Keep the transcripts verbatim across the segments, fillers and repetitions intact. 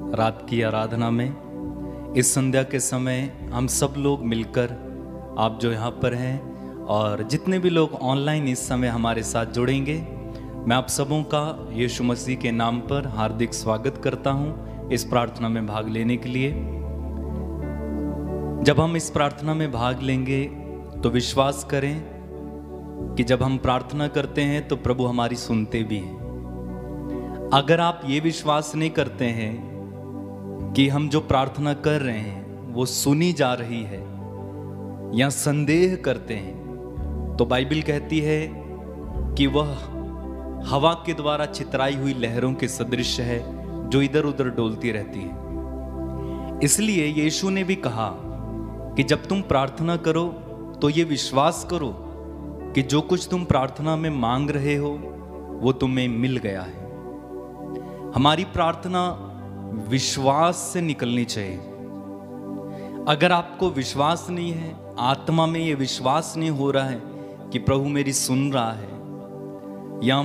रात की आराधना में इस संध्या के समय हम सब लोग मिलकर, आप जो यहाँ पर हैं और जितने भी लोग ऑनलाइन इस समय हमारे साथ जुड़ेंगे, मैं आप सबों का यीशु मसीह के नाम पर हार्दिक स्वागत करता हूँ इस प्रार्थना में भाग लेने के लिए। जब हम इस प्रार्थना में भाग लेंगे तो विश्वास करें कि जब हम प्रार्थना करते हैं तो प्रभु हमारी सुनते भी हैं। अगर आप ये विश्वास नहीं करते हैं कि हम जो प्रार्थना कर रहे हैं वो सुनी जा रही है या संदेह करते हैं, तो बाइबल कहती है कि वह हवा के द्वारा चितराई हुई लहरों के सदृश है जो इधर उधर डोलती रहती है। इसलिए यीशु ने भी कहा कि जब तुम प्रार्थना करो तो ये विश्वास करो कि जो कुछ तुम प्रार्थना में मांग रहे हो वो तुम्हें मिल गया है। हमारी प्रार्थना विश्वास से निकलनी चाहिए। अगर आपको विश्वास नहीं है, आत्मा में ये विश्वास नहीं हो रहा है कि प्रभु मेरी सुन रहा है या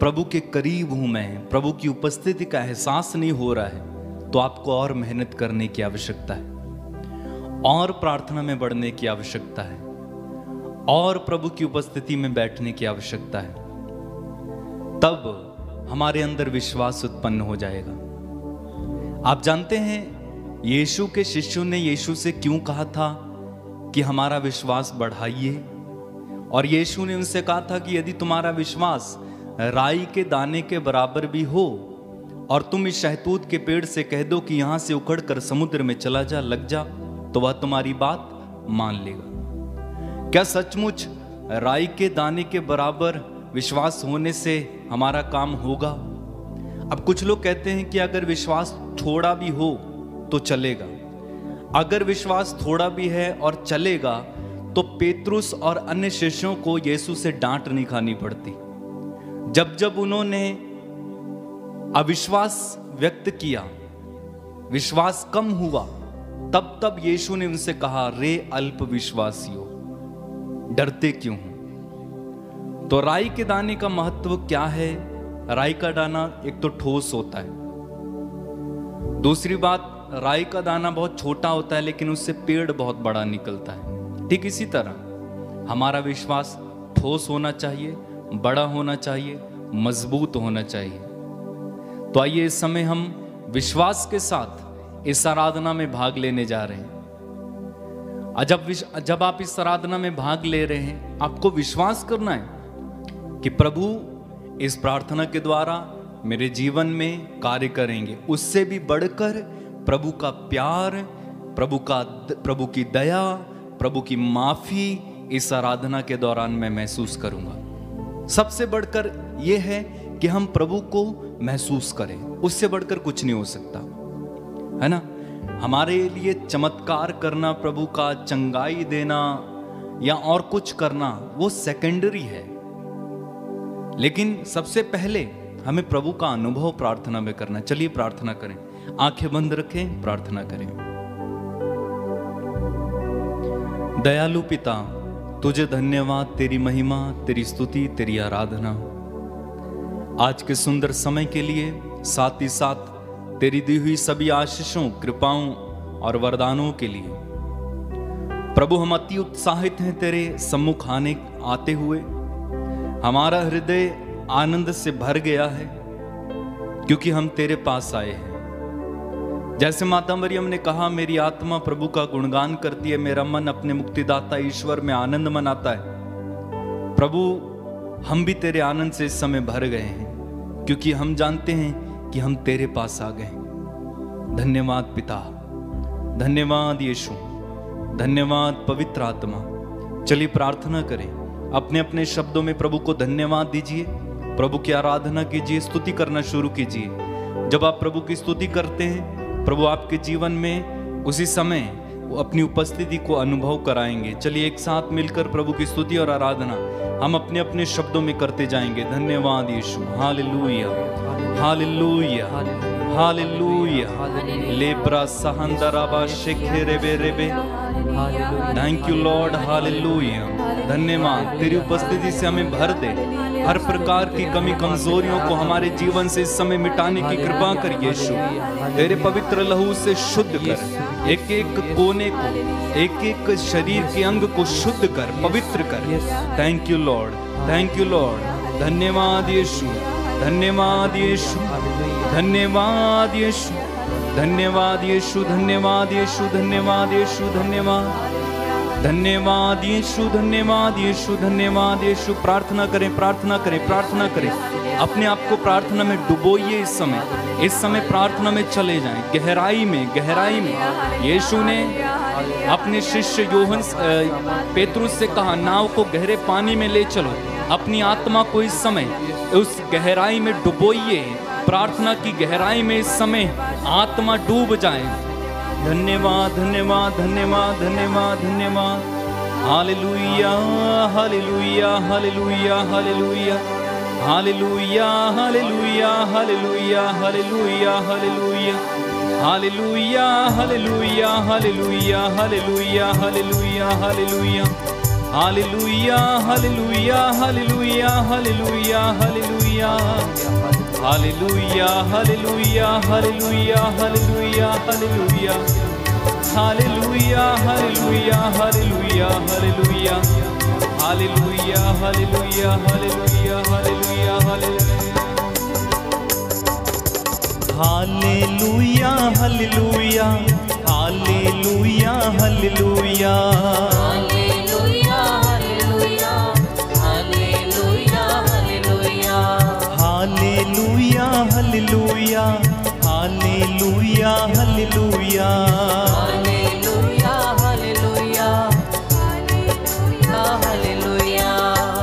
प्रभु के करीब हूँ मैं, प्रभु की उपस्थिति का एहसास नहीं हो रहा है, तो आपको और मेहनत करने की आवश्यकता है, और प्रार्थना में बढ़ने की आवश्यकता है, और प्रभु की उपस्थिति में बैठने की आवश्यकता है। तब हमारे अंदर विश्वास उत्पन्न हो जाएगा। आप जानते हैं यीशु के शिष्यों ने यीशु से क्यों कहा था कि हमारा विश्वास बढ़ाइए, और यीशु ने उनसे कहा था कि यदि तुम्हारा विश्वास राई के दाने के बराबर भी हो और तुम इस शहतूत के पेड़ से कह दो कि यहाँ से उखड़ कर समुद्र में चला जा, लग जा, तो वह तुम्हारी बात मान लेगा। क्या सचमुच राई के दाने के बराबर विश्वास होने से हमारा काम होगा? अब कुछ लोग कहते हैं कि अगर विश्वास थोड़ा भी हो तो चलेगा। अगर विश्वास थोड़ा भी है और चलेगा तो पेत्रुस और अन्य शिष्यों को यीशु से डांट नहीं खानी पड़ती। जब जब उन्होंने अविश्वास व्यक्त किया, विश्वास कम हुआ, तब तब यीशु ने उनसे कहा, रे अल्प विश्वासियों, डरते क्यों? तो राई के दाने का महत्व क्या है? राई का दाना एक तो ठोस होता है, दूसरी बात राई का दाना बहुत छोटा होता है लेकिन उससे पेड़ बहुत बड़ा निकलता है। ठीक इसी तरह हमारा विश्वास ठोस होना चाहिए, बड़ा होना चाहिए, मजबूत होना चाहिए। तो आइए इस समय हम विश्वास के साथ इस आराधना में भाग लेने जा रहे हैं। जब जब आप इस आराधना में भाग ले रहे हैं, आपको विश्वास करना है कि प्रभु इस प्रार्थना के द्वारा मेरे जीवन में कार्य करेंगे। उससे भी बढ़कर प्रभु का प्यार, प्रभु का प्रभु की दया, प्रभु की माफ़ी इस आराधना के दौरान मैं महसूस करूँगा। सबसे बढ़कर ये है कि हम प्रभु को महसूस करें, उससे बढ़कर कुछ नहीं हो सकता, है ना। हमारे लिए चमत्कार करना, प्रभु का चंगाई देना या और कुछ करना, वो सेकेंडरी है। लेकिन सबसे पहले हमें प्रभु का अनुभव प्रार्थना में करना। चलिए प्रार्थना करें, आंखें बंद रखें, प्रार्थना करें। दयालु पिता, तुझे धन्यवाद, तेरी महिमा, तेरी स्तुति, तेरी आराधना आज के सुंदर समय के लिए। साथ ही साथ तेरी दी हुई सभी आशीषों, कृपाओं और वरदानों के लिए प्रभु हम अति उत्साहित हैं तेरे सम्मुख आने आते हुए। हमारा हृदय आनंद से भर गया है क्योंकि हम तेरे पास आए हैं। जैसे माता मरियम ने कहा, मेरी आत्मा प्रभु का गुणगान करती है, मेरा मन अपने मुक्तिदाता ईश्वर में आनंद मनाता है। प्रभु हम भी तेरे आनंद से इस समय भर गए हैं क्योंकि हम जानते हैं कि हम तेरे पास आ गए। धन्यवाद पिता, धन्यवाद यीशु, धन्यवाद पवित्र आत्मा। चलिए प्रार्थना करें, अपने अपने शब्दों में प्रभु को धन्यवाद दीजिए, प्रभु की आराधना कीजिए, स्तुति करना शुरू कीजिए। जब आप प्रभु की स्तुति करते हैं, प्रभु आपके जीवन में उसी समय वो अपनी उपस्थिति को अनुभव कराएंगे। चलिए एक साथ मिलकर प्रभु की स्तुति और आराधना हम अपने अपने शब्दों में करते जाएंगे। धन्यवाद Yeshu, hallelujah, hallelujah, hallelujah. Hallelujah लेब्रा सहंदराबा शेखेरेबे रेबे थैंक यू लॉर्ड हालेलुया धन्यवाद तेरी उपस्थिति से हमें भर दे। हर प्रकार की कमी कमजोरियों को हमारे जीवन से इस समय मिटाने की कृपा कर यीशु। तेरे पवित्र लहू से शुद्ध कर एक एक कोने को एक एक शरीर के अंग को शुद्ध कर पवित्र कर। Thank you Lord thank you Lord धन्यवाद यीशु धन्यवाद यीशु धन्यवाद यीशु धन्यवाद यीशु धन्यवाद यीशु धन्यवाद यीशु धन्यवाद धन्यवाद यीशु धन्यवाद यीशु धन्यवाद यीशु। प्रार्थना करें प्रार्थना करें प्रार्थना करें अपने आप को प्रार्थना में डुबोइए। इस समय इस समय प्रार्थना में चले जाएं गहराई में गहराई में। यीशु ने अपने शिष्य योहन्स पेत्रुस से कहा नाव को गहरे पानी में ले चलो। अपनी आत्मा को इस समय उस गहराई में डुबोइए। प्रार्थना की गहराई में इस समय आत्मा डूब जाए। धन्यवाद धन्यवाद धन्यवाद धन्यवाद धन्यवाद hallelujah hallelujah hallelujah hallelujah hallelujah hallelujah hallelujah hallelujah hallelujah hallelujah hallelujah hallelujah hallelujah hallelujah hallelujah hallelujah hallelujah hallelujah hallelujah hallelujah hallelujah hallelujah hallelujah hallelujah hallelujah hallelujah hallelujah hallelujah hallelujah hallelujah hallelujah hallelujah hallelujah hallelujah hallelujah hallelujah hallelujah hallelujah hallelujah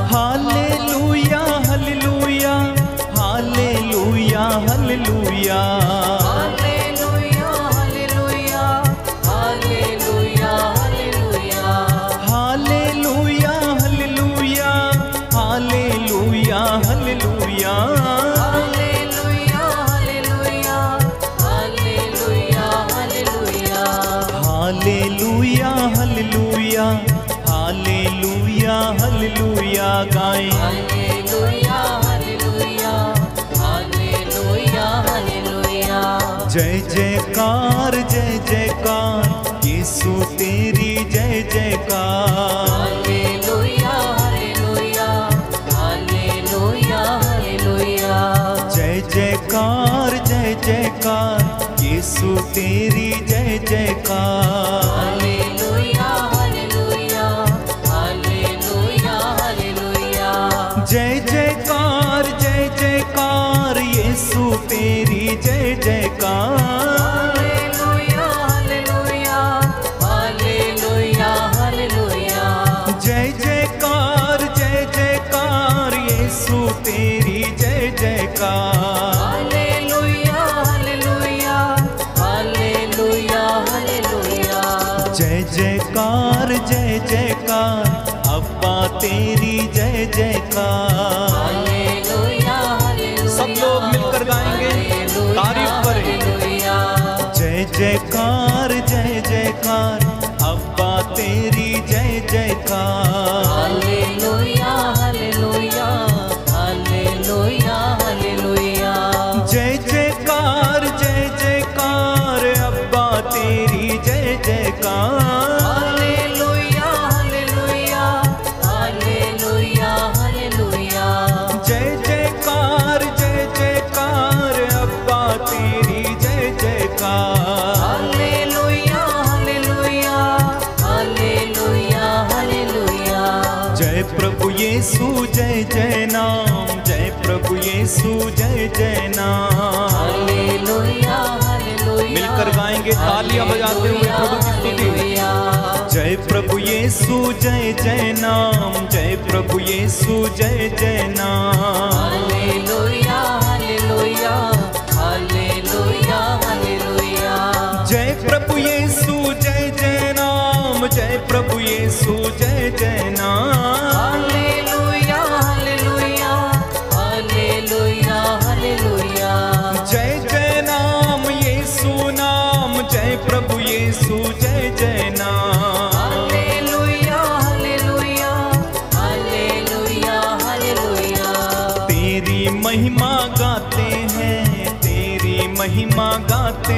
hallelujah hallelujah hallelujah hallelujah hallelujah hallelujah hallelujah hallelujah hallelujah hallelujah hallelujah गाएं hallelujah hallelujah hallelujah hallelujah. जय जयकार जय जयकार यीशु तेरी जय जयकार hallelujah hallelujah hallelujah hallelujah. जय जयकार जय जयकार यीशु तेरी जय जयकार जय जयकार जय जयकार यीशु तेरी जय जयकार हालेलुया हालेलुया हालेलुया हालेलुया। जय जयकार जय जयकार यीशु तेरी जय जयकार हालेलुया हालेलुया हालेलुया हालेलुया। जय जयकार जय जयकार अब्बा तेरी जय जयकार हालेलुया हालेलुया। सब लोग मिलकर गाएंगे तारीफ करें। जय जयकार जय जयकार अब्बा तेरी जय जयकार हालेलुया हालेलुया हालेलुया हालेलुया। जय जयकार जय जयकार अब्बा तेरी जय जयकार हालेलुया हालेलुया हालेलुया हालेलुया। जय प्रभु यीशु जय जय नाम जय प्रभु यीशु जय जय नाम हालेलुया हालेलुया। मिलकर गाएंगे तालियां बजाते हुए प्रभु की स्तुति। जय प्रभु यीशु जय जय नाम जय प्रभु यीशु जय जय नाम हालेलुया हालेलुया हालेलुया हालेलुया। जय प्रभु यीशु जय जय नाम जय प्रभु यीशु जय जय नाम हालेलुया हालेलुया हालेलुया हालेलुया। जय जय नाम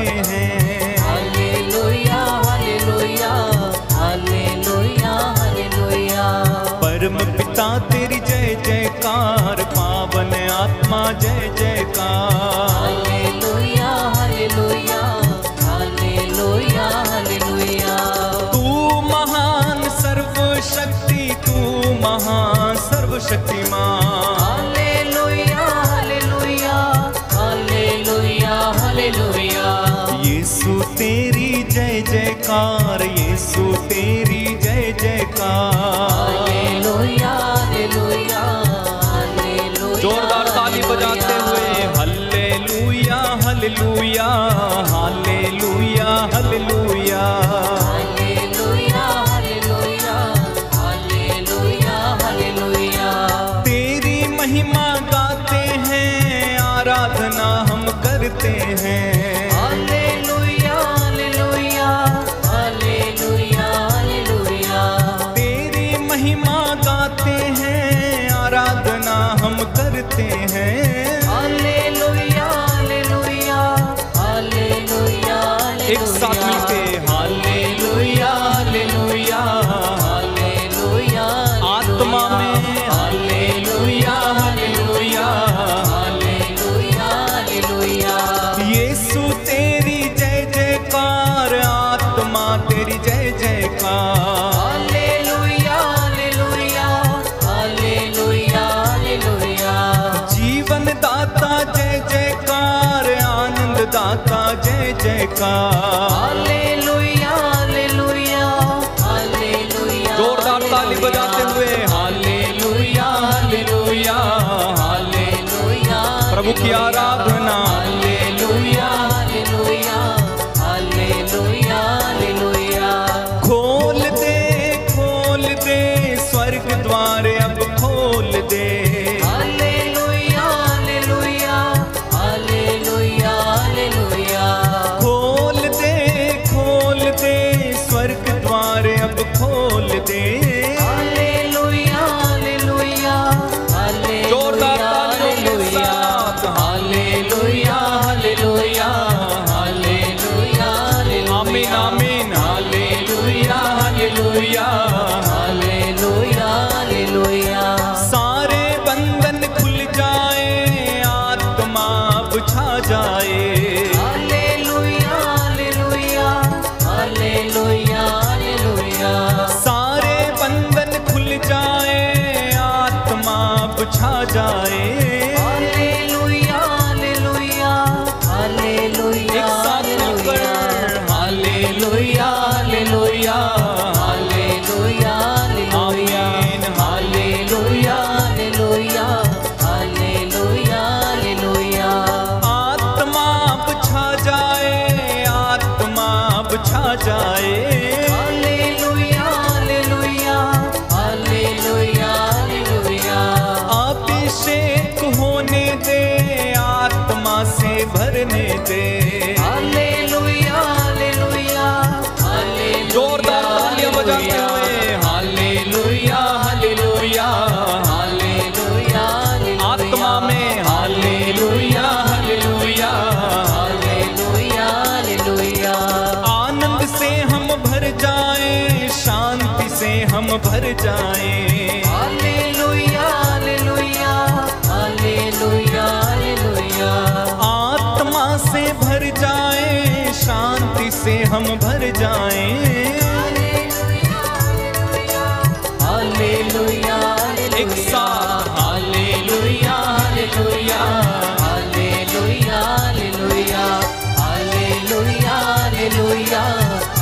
हैं। Hallelujah hallelujah hallelujah hallelujah. परम पिता तेरी जय जयकार, पावन आत्मा जय जयकार। Hallelujah hallelujah hallelujah hallelujah. तू महान सर्वशक्ति, तू महान सर्वशक्तिमान। यीशु तेरी जय जयकार, यीशु तेरी जय जयकार। Hallelujah hallelujah hallelujah. जोरदार ताली बजाते हुए hallelujah hallelujah hallelujah hallelujah hallelujah hallelujah hallelujah hallelujah. तेरी महिमा गाते हैं, आराधना हम करते हैं। Hallelujah hallelujah hallelujah. एक साथ मिलके हालेलुया हालेलुया हालेलुया। आत्मा में hallelujah hallelujah hallelujah hallelujah. Yeshu तेरी जय जयकार, आत्मा तेरी जय जयकार। दाता जय जयकार। Hallelujah hallelujah hallelujah. जोरदार ताली बजाते हुए हालेलुया हालेलुया हालेलुया। प्रभु की आराधना हालेलुया हालेलुया हालेलुया हालेलुया। खोल दे खोल दे स्वर्ग द्वार अब खोल दे। हम भर जाएं हालेलुया। एक साथ hallelujah hallelujah hallelujah hallelujah hallelujah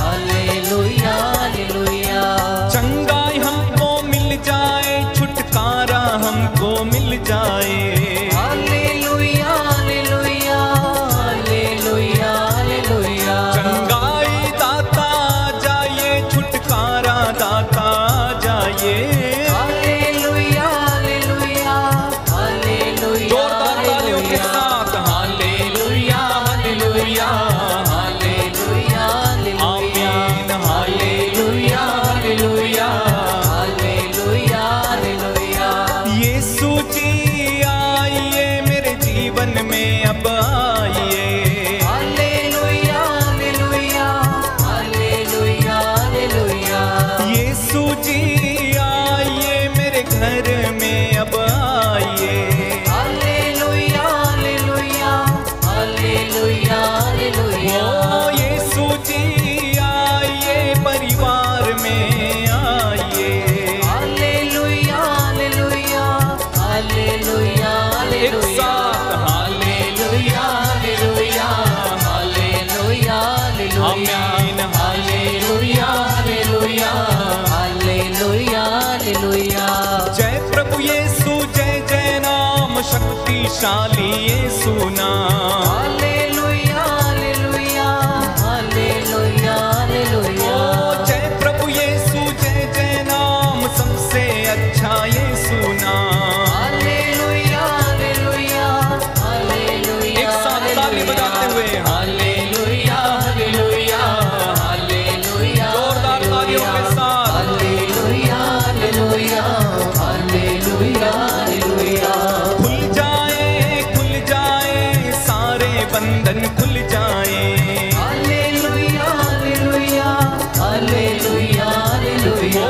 hallelujah hallelujah hallelujah. चंगाई हमको मिल जाए, छुटकारा हमको मिल जाए। Hallelujah hallelujah. चंगाई दाता जा शक्तिशाली यीशु नाम, हालेलुया हालेलुया हालेलुया हालेलुया। जय प्रभु यीशु जय जय नाम, सबसे अच्छा यीशु नाम, हालेलुया हालेलुया हालेलुया। एक साथ ताली बजाते हुए हालेलुया हालेलुया हालेलुया, जोरदार तालियों के साथ हालेलुया हालेलुया हालेलुया हालेलुया। बंधन खुल जाए, हालेलुया हालेलुया हालेलुया हालेलुया।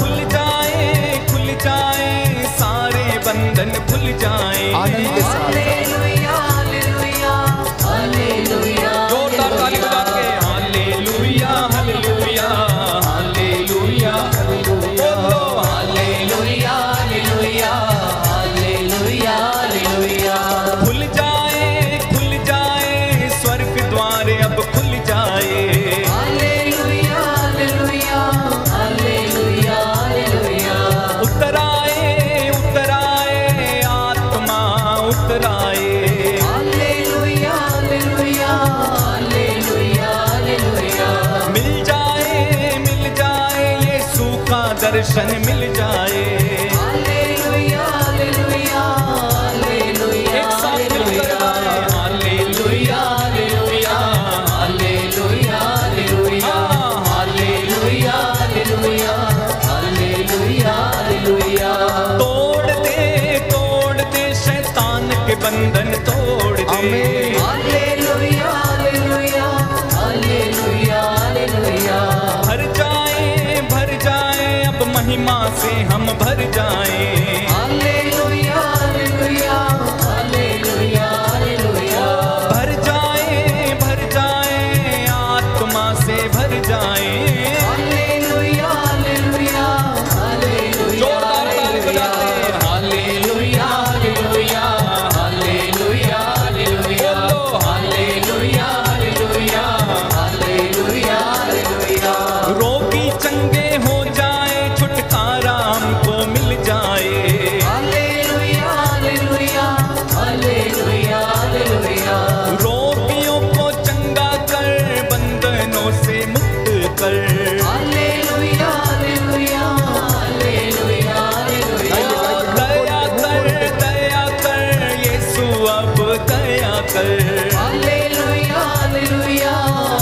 खुल जाए खुल जाए सारे बंधन खुल जाए, हालेलुया हालेलुया हालेलुया। जोरदार ताली बजा के हालेलुया हालेलुया हालेलुया बोलो, हालेलुया हालेलुया हालेलुया हालेलुया। खुल जाए खुल जाए स्वर्ग द्वारे अब खुल जाए, हालेलुया हालेलुया हालेलुया हालेलुया। उतर आए उतर आए आत्मा उतर आए, हालेलुया हालेलुया हालेलुया हालेलुया। मिल जाए मिल जाए यीशु का दर्शन मिल जाए, हालेलुया हालेलुया हालेलुया। एक साथ मिलकर गाएं hallelujah hallelujah hallelujah hallelujah hallelujah hallelujah hallelujah hallelujah. तोड़ दे तोड़ दे शैतान के बंधन तोड़ दे, हालेलुया हालेलुया हालेलुया हालेलुया। भर जाए भर जाए अब महिमा से हम भर जाए, हालेलुया हालेलुया हालेलुया हालेलुया। भर जाए भर जाए आत्मा से भर जाए, हालेलुया हालेलुया हालेलुया। जोरदार ताली बजाते हैं hallelujah hallelujah hallelujah hallelujah hallelujah hallelujah hallelujah hallelujah. रोगी चंगे हो जाए छुटकारा हमको मिल जाए, हालेलुया हालेलुया हालेलुया हालेलुया। रोगियों को चंगा कर बंधनों से मुक्त कर, हालेलुया हालेलुया हालेलुया हालेलुया। दया कर दया कर यीशु अब दया कर, हालेलुया हालेलुया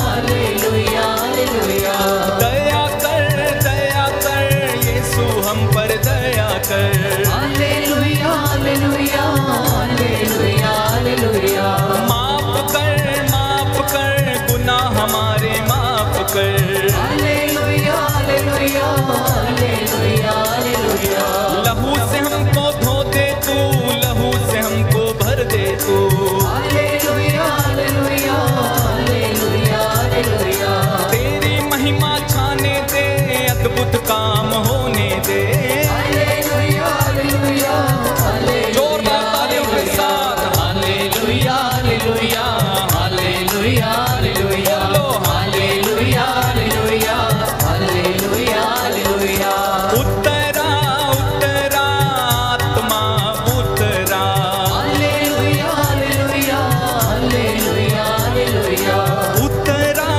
हालेलुया हालेलुया। दया कर दया कर यीशु हम पर दया कर, हालेलुया हालेलुया हालेलुया हालेलुया। माफ कर माफ कर गुनाह हमारे माफ कर, हालेलुया हालेलुया हालेलुया हालेलुया। लहू से हमको धो दे तू, लहू से हमको भर दे तू, हालेलुया हालेलुया हालेलुया हालेलुया। तेरी महिमा छाने दे, अद्भुत काम होने दे, हालेलुया हालेलुया हालेलुया। जोरदार तालियों के साथ hallelujah hallelujah hallelujah hallelujah hallelujah hallelujah hallelujah hallelujah. उतरा उतरा आत्मा उतरा, हालेलुया हालेलुया हालेलुया हालेलुया। उतरा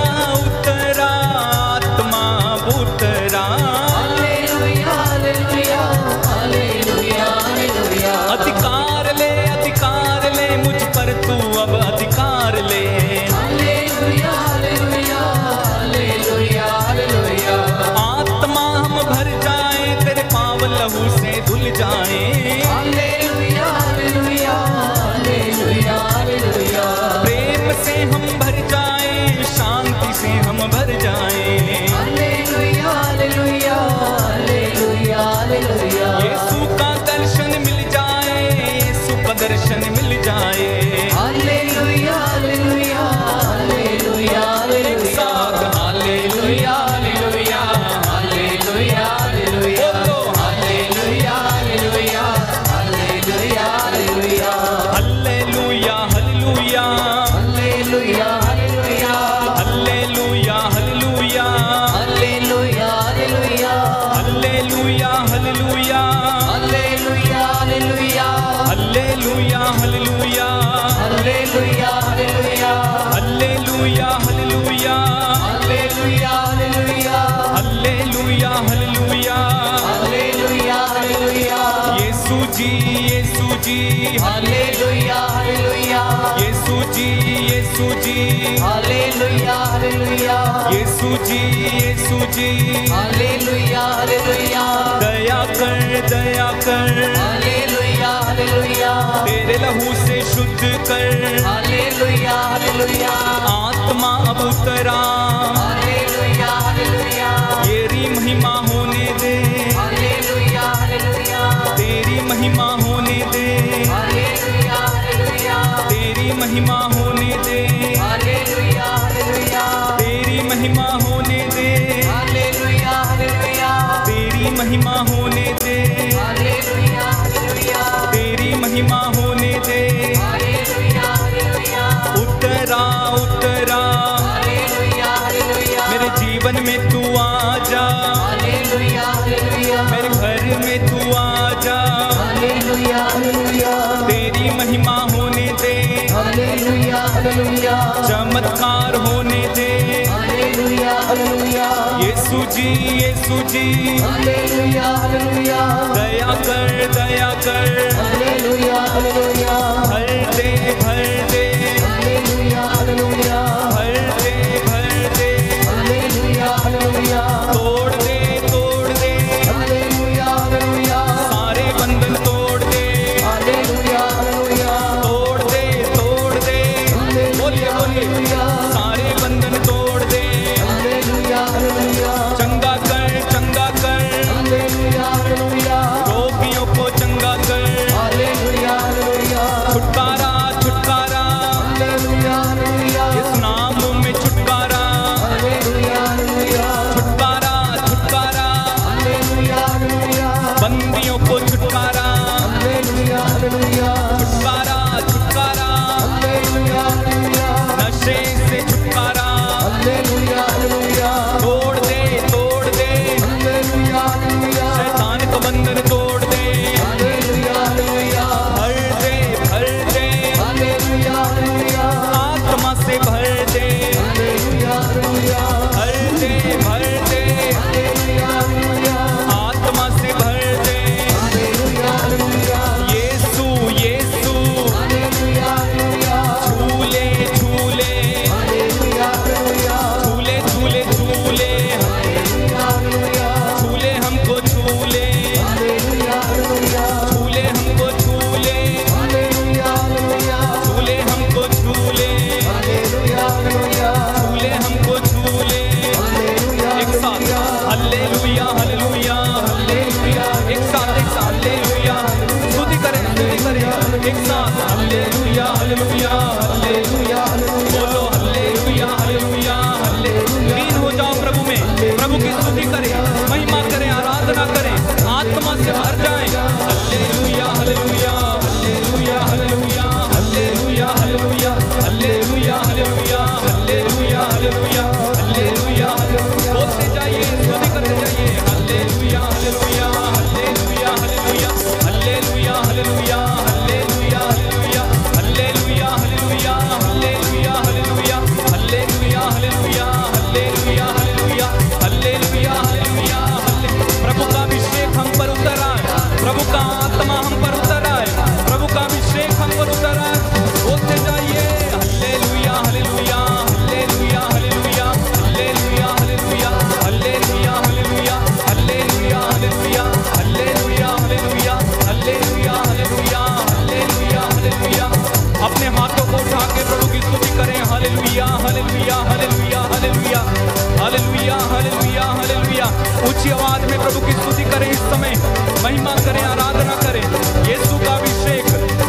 उतरा आत्मा उतरा, हालेलुया हालेलुया हालेलुया हालेलुया। अधिकार ले अधिकार ले मुझ पर तू अब अधिकार ले, हालेलुया हालेलुया हालेलुया हालेलुया। आत्मा हम भर जाए तेरे पाव लहू से धुल जाए, हालेलुया हालेलुया हालेलुया हालेलुया। प्रेम से हम भर जाए शांति से हम भर जाए, hallelujah hallelujah hallelujah hallelujah. Yeshu का दर्शन मिल जाए, यीशु का दर्शन मिल जाए, hallelujah hallelujah hallelujah hallelujah hallelujah hallelujah hallelujah hallelujah hallelujah hallelujah Yeshu ji Yeshu ji hallelujah hallelujah Yeshu ji Yeshu ji hallelujah hallelujah Yeshu ji Yeshu ji hallelujah hallelujah दया कर दया कर हालेलुया हालेलुया तेरे लहू से शुद्ध कर हालेलुया हालेलुया आत्मा अब उतरा हालेलुया हालेलुया तेरी महिमा होने दे हालेलुया हालेलुया तेरी महिमा होने दे हालेलुया हालेलुया तेरी महिमा होने दे हालेलुया हालेलुया तेरी महिमा होने दे हालेलुया हालेलुया तेरी महिमा होने दे हालेलुया हालेलुया तेरी महिमा होने दे हालेलुया हालेलुया उतरा उतरा हालेलुया हालेलुया मेरे जीवन में तू आ जा हालेलुया हालेलुया मेरे घर में तू आ जा हालेलुया हालेलुया तेरी महिमा होने दे हालेलुया हालेलुया चमत्कार होने दे hallelujah hallelujah Yeshu ji Yeshu ji hallelujah hallelujah दया कर दया कर हालेलुया हालेलुया भर दे भर दे हालेलुया हालेलुया भर दे भर दे हालेलुया हालेलुया तोड़ दे तोड़ दे हालेलुया हालेलुया सारे बंधन तोड़ दे हालेलुया हालेलुया तोड़ दे तोड़ दे बोलिए बोलिए सारे बंधन तोड़ दे हालेलुया हालेलुया चंगा कर चंगा कर हालेलुया हालेलुया रोगियों को चंगा कर हालेलुया हालेलुया छुटकारा छुटकारा हालेलुया हालेलुया इस नाम में छुटकारा हालेलुया हालेलुया छुटकारा छुटकारा हालेलुया हालेलुया बंदियों को छुटकारा हालेलुया हालेलुया छुटकारा छुटकारा हालेलुया हालेलुया नशे से छुटकारा हालेलुया हालेलुया तोड़ दे तोड़ दे हालेलुया हालेलुया शैतान का बंधन तोड़ दे हालेलुया हालेलुया भर दे भर दे हालेलुया हालेलुया आत्मा से भर दे हालेलुया हालेलुया भर दे भर दे हालेलुया हालेलुया आत्मा से भर दे hallelujah hallelujah Yeshu Yeshu hallelujah hallelujah झूले झूले हालेलुया हालेलुया झूले झूले झूले हालेलुया हालेलुया झूले हमको झूले हालेलुया हालेलुया झूले हमको झूले हालेलुया हालेलुया झूले हमको झूले हालेलुया हालेलुया झूले हमको झूले हालेलुया एक साथ हालेलुया हालेलुया हालेलुया एक साथ एक साथ हालेलुया स्तुति करें स्तुति करें एक साथ हालेलुया हालेलुया हालेलुया बोलो हालेलुया हालेलुया हालेलुया लीन हो जाओ प्रभु में प्रभु की स्तुति करें महिमा करें आराधना करें आत्मा से भर जाएं hallelujah hallelujah hallelujah hallelujah hallelujah hallelujah hallelujah hallelujah hallelujah hallelujah hallelujah बोलते जाइए स्तुति करते जाइए hallelujah hallelujah hallelujah hallelujah hallelujah hallelujah hallelujah hallelujah hallelujah hallelujah hallelujah hallelujah hallelujah hallelujah hallelujah hallelujah hallelujah hallelujah प्रभु का अभिषेक हम पर उतर आए प्रभु का आत्मा हम पर उतर आए प्रभु का अभिषेक हम पर उतर आए बोलते जाइए hallelujah hallelujah hallelujah hallelujah hallelujah hallelujah hallelujah hallelujah hallelujah hallelujah hallelujah hallelujah hallelujah hallelujah hallelujah hallelujah अपने हाथों को उठा के प्रभु की स्तुति करें hallelujah hallelujah hallelujah hallelujah hallelujah hallelujah hallelujah ऊंची आवाज में प्रभु की स्तुति करें इस समय महिमा करें आराधना करें यीशु का अभिषेक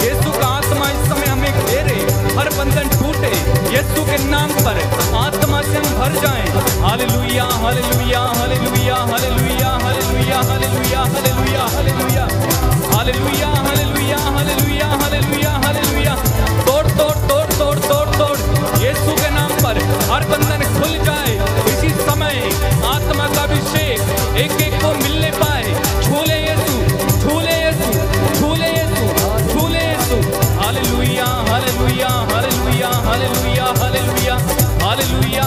यीशु का आत्मा इस समय हमें घेरे हर बंधन टूटे यीशु के नाम पर आत्मा से हम भर जाएं hallelujah hallelujah hallelujah hallelujah hallelujah hallelujah hallelujah hallelujah hallelujah hallelujah hallelujah hallelujah hallelujah तोड़ तोड़ तोड़ तोड़ तोड़ तोड़ यीशु के नाम पर हर बंधन खुल जाए इसी समय आत्मा का अभिषेक एक एक को मिलने पाए झूले यीशु झूले यीशु झूले यीशु झूले Yeshu hallelujah hallelujah hallelujah hallelujah hallelujah hallelujah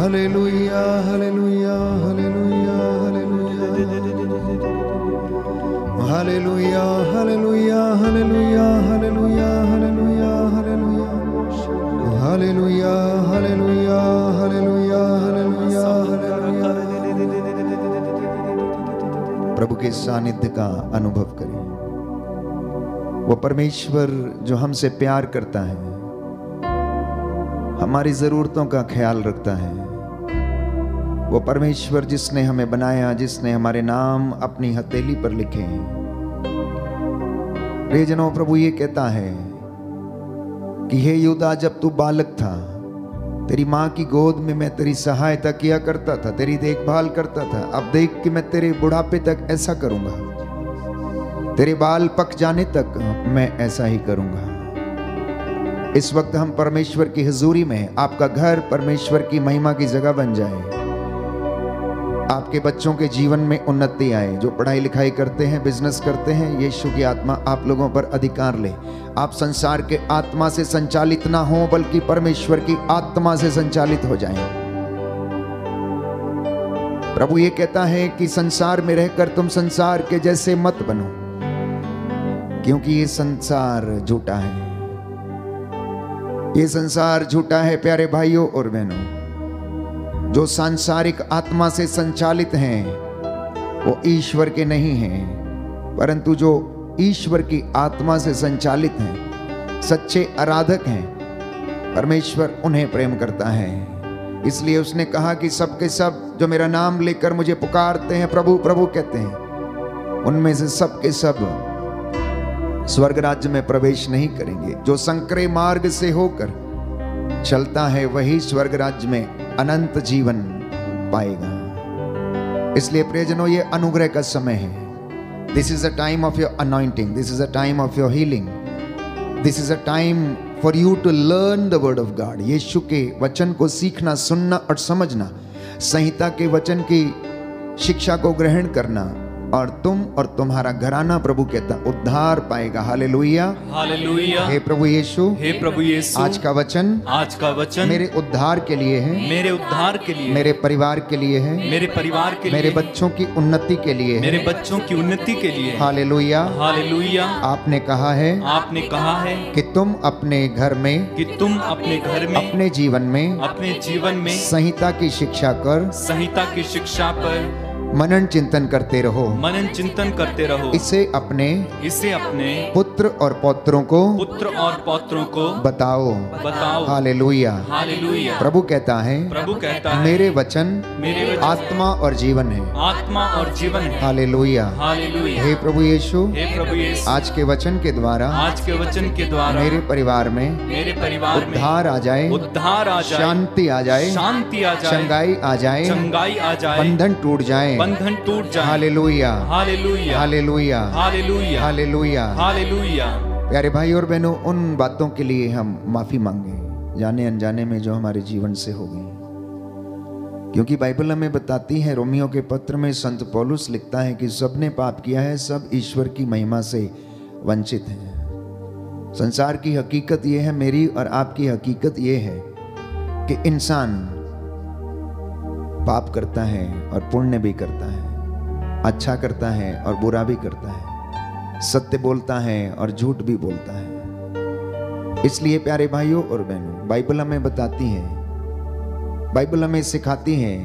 hallelujah hallelujah hallelujah hallelujah hallelujah hallelujah hallelujah hallelujah hallelujah hallelujah hallelujah hallelujah hallelujah. प्रभु के सानिध्य का अनुभव करें। वो परमेश्वर जो हमसे प्यार करता है, हमारी ज़रूरतों का ख्याल रखता है, वो परमेश्वर जिसने हमें बनाया, जिसने हमारे नाम अपनी हथेली पर लिखे हैं। रेजनो प्रभु ये कहता है कि हे यहूदा, जब तू बालक था तेरी माँ की गोद में मैं तेरी सहायता किया करता था, तेरी देखभाल करता था। अब देख कि मैं तेरे बुढ़ापे तक ऐसा करूँगा, तेरे बाल पक जाने तक मैं ऐसा ही करूँगा। इस वक्त हम परमेश्वर की हुजूरी में, आपका घर परमेश्वर की महिमा की जगह बन जाए। आपके बच्चों के जीवन में उन्नति आए, जो पढ़ाई लिखाई करते हैं, बिजनेस करते हैं, यीशु की आत्मा आप लोगों पर अधिकार ले। आप संसार के आत्मा से संचालित ना हो, बल्कि परमेश्वर की आत्मा से संचालित हो जाएं। प्रभु ये कहता है कि संसार में रहकर तुम संसार के जैसे मत बनो, क्योंकि ये संसार झूठा है। ये संसार झूठा है प्यारे भाइयों और बहनों। जो सांसारिक आत्मा से संचालित हैं वो ईश्वर के नहीं हैं, परंतु जो ईश्वर की आत्मा से संचालित हैं, सच्चे आराधक हैं, परमेश्वर उन्हें प्रेम करता है। इसलिए उसने कहा कि सब के सब जो मेरा नाम लेकर मुझे पुकारते हैं, प्रभु प्रभु कहते हैं, उनमें से सब के सब स्वर्ग राज्य में प्रवेश नहीं करेंगे। जो संकरे मार्ग से होकर चलता है वही स्वर्ग राज्य में अनंत जीवन पाएगा। इसलिए प्रियजनों, ये अनुग्रह का समय है। This is a time of your anointing, this is a time of your healing, this is a time for you to learn the word of God. Yeshu के वचन को सीखना, सुनना और समझना, संहिता के वचन की शिक्षा को ग्रहण करना, और तुम और तुम्हारा घराना प्रभु कहता उद्धार पाएगा। Hallelujah hallelujah. हे प्रभु यीशु, हे प्रभु यीशु, आज का वचन आज का वचन मेरे उद्धार के लिए है, मेरे उद्धार के लिए, मेरे परिवार के लिए है, मेरे परिवार के लिए, मेरे बच्चों की उन्नति के लिए, मेरे बच्चों की उन्नति के लिए। Hallelujah hallelujah. आपने कहा है आपने कहा है कि तुम अपने घर में कि तुम अपने घर में अपने जीवन में अपने जीवन में संहिता की शिक्षा कर संहिता की शिक्षा पर मनन चिंतन करते रहो मनन चिंतन करते रहो इसे अपने इसे अपने पुत्र और पौत्रों को पुत्र और पौत्रों को बताओ बताओ। Hallelujah hallelujah. प्रभु कहता है प्रभु कहता है मेरे वचन मेरे वचन आत्मा और जीवन है आत्मा और जीवन है। Hallelujah hallelujah. हे प्रभु यीशु, हे प्रभु यीशु, आज के वचन के द्वारा आज के वचन के द्वारा मेरे परिवार में मेरे परिवार में उद्धार आ जाए उद्धार आ जाए, शांति आ जाए शांति आ जाए, चंगाई आ जाए चंगाई आ जाए, बंधन टूट जाए बंधन टूट जाए। Hallelujah hallelujah hallelujah hallelujah hallelujah hallelujah. प्यारे भाई और बहनों, उन बातों के लिए हम माफी मांगे जाने अनजाने में जो हमारे जीवन से हो गई, क्योंकि बाइबल हमें बताती है, रोमियो के पत्र में संत पौलुस लिखता है कि सबने पाप किया है, सब ईश्वर की महिमा से वंचित हैं। संसार की हकीकत यह है, मेरी और आपकी हकीकत यह है कि इंसान पाप करता है और पुण्य भी करता है, अच्छा करता है और बुरा भी करता है, सत्य बोलता है और झूठ भी बोलता है। इसलिए प्यारे भाइयों और बहनों, बाइबल हमें बताती है, बाइबल हमें सिखाती है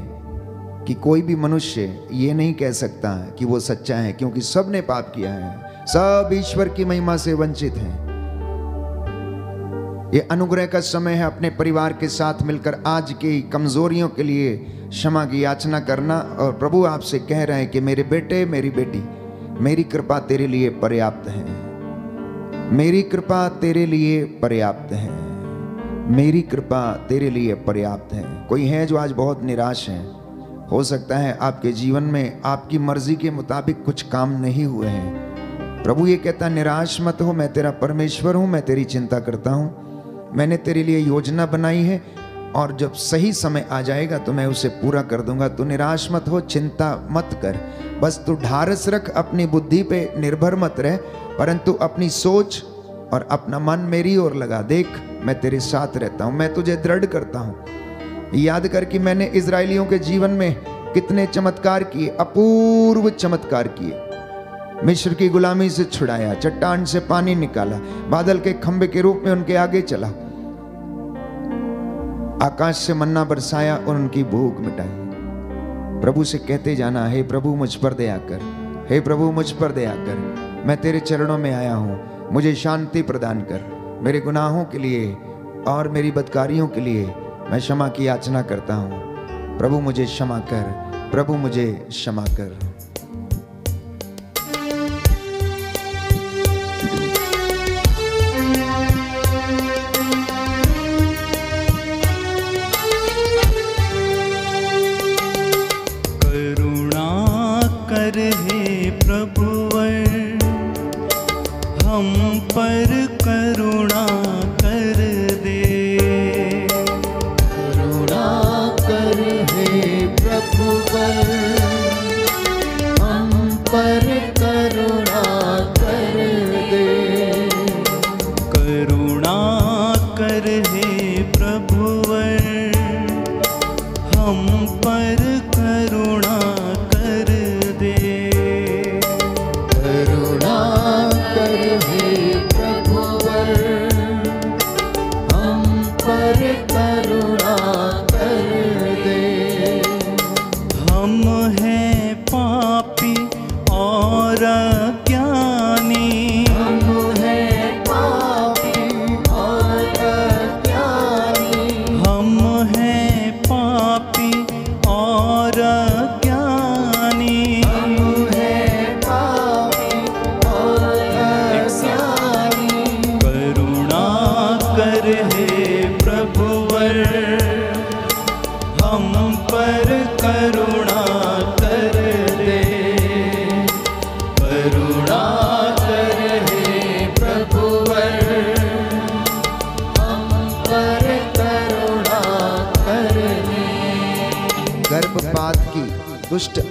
कि कोई भी मनुष्य ये नहीं कह सकता कि वो सच्चा है, क्योंकि सब ने पाप किया है, सब ईश्वर की महिमा से वंचित हैं। ये अनुग्रह का समय है अपने परिवार के साथ मिलकर आज की कमजोरियों के लिए क्षमा की याचना करना, और प्रभु आपसे कह रहे हैं कि मेरे बेटे मेरी बेटी, मेरी कृपा तेरे लिए पर्याप्त है, मेरी कृपा तेरे लिए पर्याप्त है, मेरी कृपा तेरे लिए पर्याप्त है। कोई है जो आज बहुत निराश है, हो सकता है आपके जीवन में आपकी मर्जी के मुताबिक कुछ काम नहीं हुए हैं। प्रभु ये कहता, निराश मत हो, मैं तेरा परमेश्वर हूँ, मैं तेरी चिंता करता हूँ, मैंने तेरे लिए योजना बनाई है, और जब सही समय आ जाएगा तो मैं उसे पूरा कर दूंगा। तू निराश मत हो, चिंता मत कर, बस तू ढारस रख, अपनी बुद्धि पे निर्भर मत रह, परंतु अपनी सोच और अपना मन मेरी ओर लगा। देख मैं तेरे साथ रहता हूँ, मैं तुझे दृढ़ करता हूँ, याद कर कि मैंने इसराइलियों के जीवन में कितने चमत्कार किए, अपूर्व चमत्कार किए। मिश्र की गुलामी से छुड़ाया, चट्टान से पानी निकाला, बादल के खंभे के रूप में उनके आगे चला, आकाश से मन्ना बरसाया और उनकी भूख मिटाई। प्रभु से कहते जाना, हे प्रभु मुझ पर दया कर, हे प्रभु मुझ पर दया कर, मैं तेरे चरणों में आया हूँ, मुझे शांति प्रदान कर, मेरे गुनाहों के लिए और मेरी बदकारियों के लिए मैं क्षमा की याचना करता हूँ। प्रभु मुझे क्षमा कर, प्रभु मुझे क्षमा कर।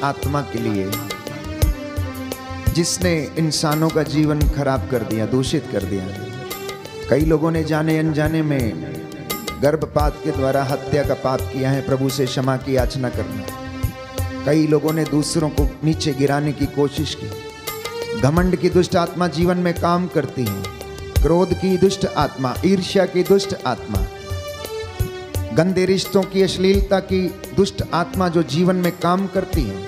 आत्मा के लिए जिसने इंसानों का जीवन खराब कर दिया, दूषित कर दिया। कई लोगों ने जाने अनजाने में गर्भपात के द्वारा हत्या का पाप किया है। प्रभु से क्षमा की याचना करना। कई लोगों ने दूसरों को नीचे गिराने की कोशिश की। घमंड की दुष्ट आत्मा जीवन में काम करती है, क्रोध की दुष्ट आत्मा, ईर्ष्या की दुष्ट आत्मा, गंदे रिश्तों की, अश्लीलता की दुष्ट आत्मा जो जीवन में काम करती है।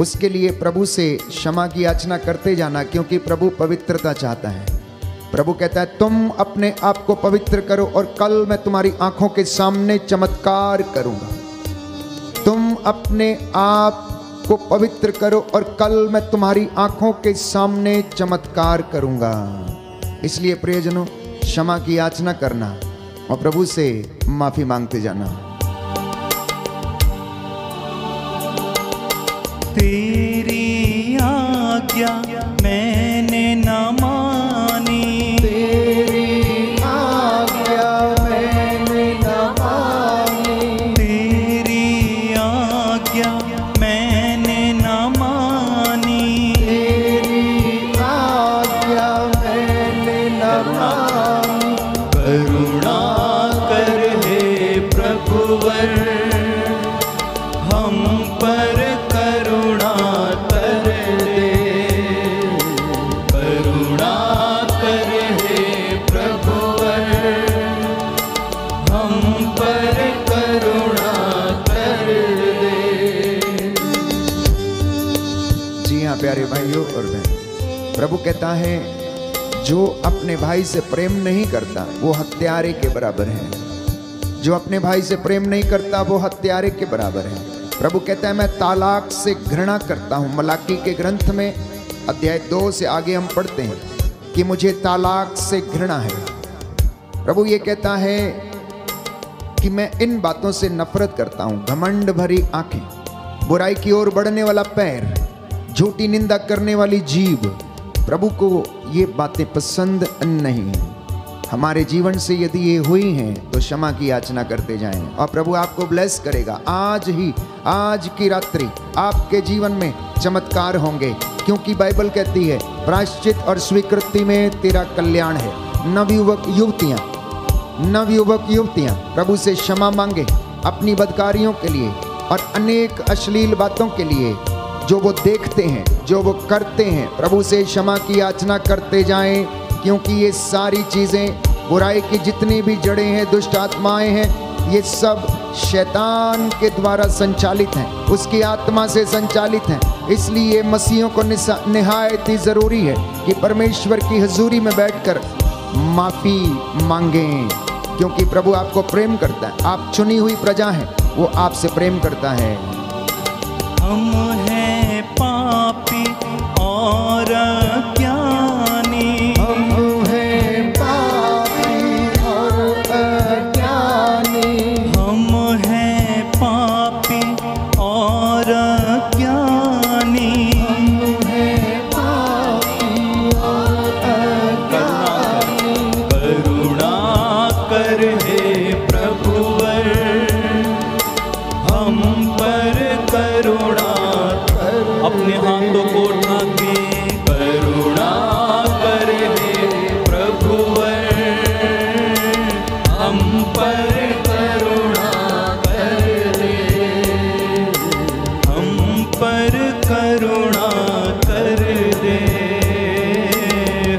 उसके लिए प्रभु से क्षमा की याचना करते जाना, क्योंकि प्रभु पवित्रता चाहता है। प्रभु कहता है तुम अपने आप को पवित्र करो और कल मैं तुम्हारी आंखों के सामने चमत्कार करूंगा। तुम अपने आप को पवित्र करो और कल मैं तुम्हारी आंखों के सामने चमत्कार करूंगा। इसलिए प्रियजनों, क्षमा की याचना करना और प्रभु से माफी मांगते जाना। तेरी आज्ञा मैंने न मानी, तेरी आज्ञा मैंने न मानी, तेरी आज्ञा मैंने न मानी, तेरी आज्ञा मैंने न मानी। करुणा कर हे प्रभुवर हम पर करुणा कर दे, करुणा कर हे प्रभुवर हम पर करुणा कर दे। जी हाँ प्यारे भाइयों और बहन, प्रभु कहता है जो अपने भाई से प्रेम नहीं करता वो हत्यारे के बराबर है। जो अपने भाई से प्रेम नहीं करता वो हत्यारे के बराबर है। प्रभु कहता है मैं तालाक से घृणा करता हूँ। मलाकी के ग्रंथ में अध्याय दो से आगे हम पढ़ते हैं कि मुझे तालाक से घृणा है। प्रभु ये कहता है कि मैं इन बातों से नफरत करता हूँ। घमंड भरी आंखें, बुराई की ओर बढ़ने वाला पैर, झूठी निंदा करने वाली जीभ, प्रभु को ये बातें पसंद नहीं हैं। हमारे जीवन से यदि ये हुई हैं तो क्षमा की याचना करते जाएं और प्रभु आपको ब्लेस करेगा। आज ही, आज की रात्रि आपके जीवन में चमत्कार होंगे, क्योंकि बाइबल कहती है प्रायश्चित और स्वीकृति में तेरा कल्याण है। नवयुवक युवतियाँ, नवयुवक युवतियाँ प्रभु से क्षमा मांगे, अपनी बदकारियों के लिए और अनेक अश्लील बातों के लिए जो वो देखते हैं, जो वो करते हैं, प्रभु से क्षमा की याचना करते जाएं, क्योंकि ये सारी चीज़ें, बुराई की जितनी भी जड़ें हैं, दुष्ट आत्माएं हैं, ये सब शैतान के द्वारा संचालित हैं, उसकी आत्मा से संचालित हैं। इसलिए मसीहों को निहायत ही ज़रूरी है कि परमेश्वर की हजूरी में बैठकर माफ़ी मांगें, क्योंकि प्रभु आपको प्रेम करता है। आप चुनी हुई प्रजा हैं, वो आपसे प्रेम करता है। हम हैं पापी और अज्ञानी, हम हैं पापी और अज्ञानी, हम हैं पापी और अज्ञानी, हम हैं पापी और अज्ञानी। करुणा कर हे प्रभुवर, हम पर करुणा। अपने हाथों को उठा के करुणा कर हे प्रभुवर, हम पर करुणा कर दे, हम पर करुणा कर दे,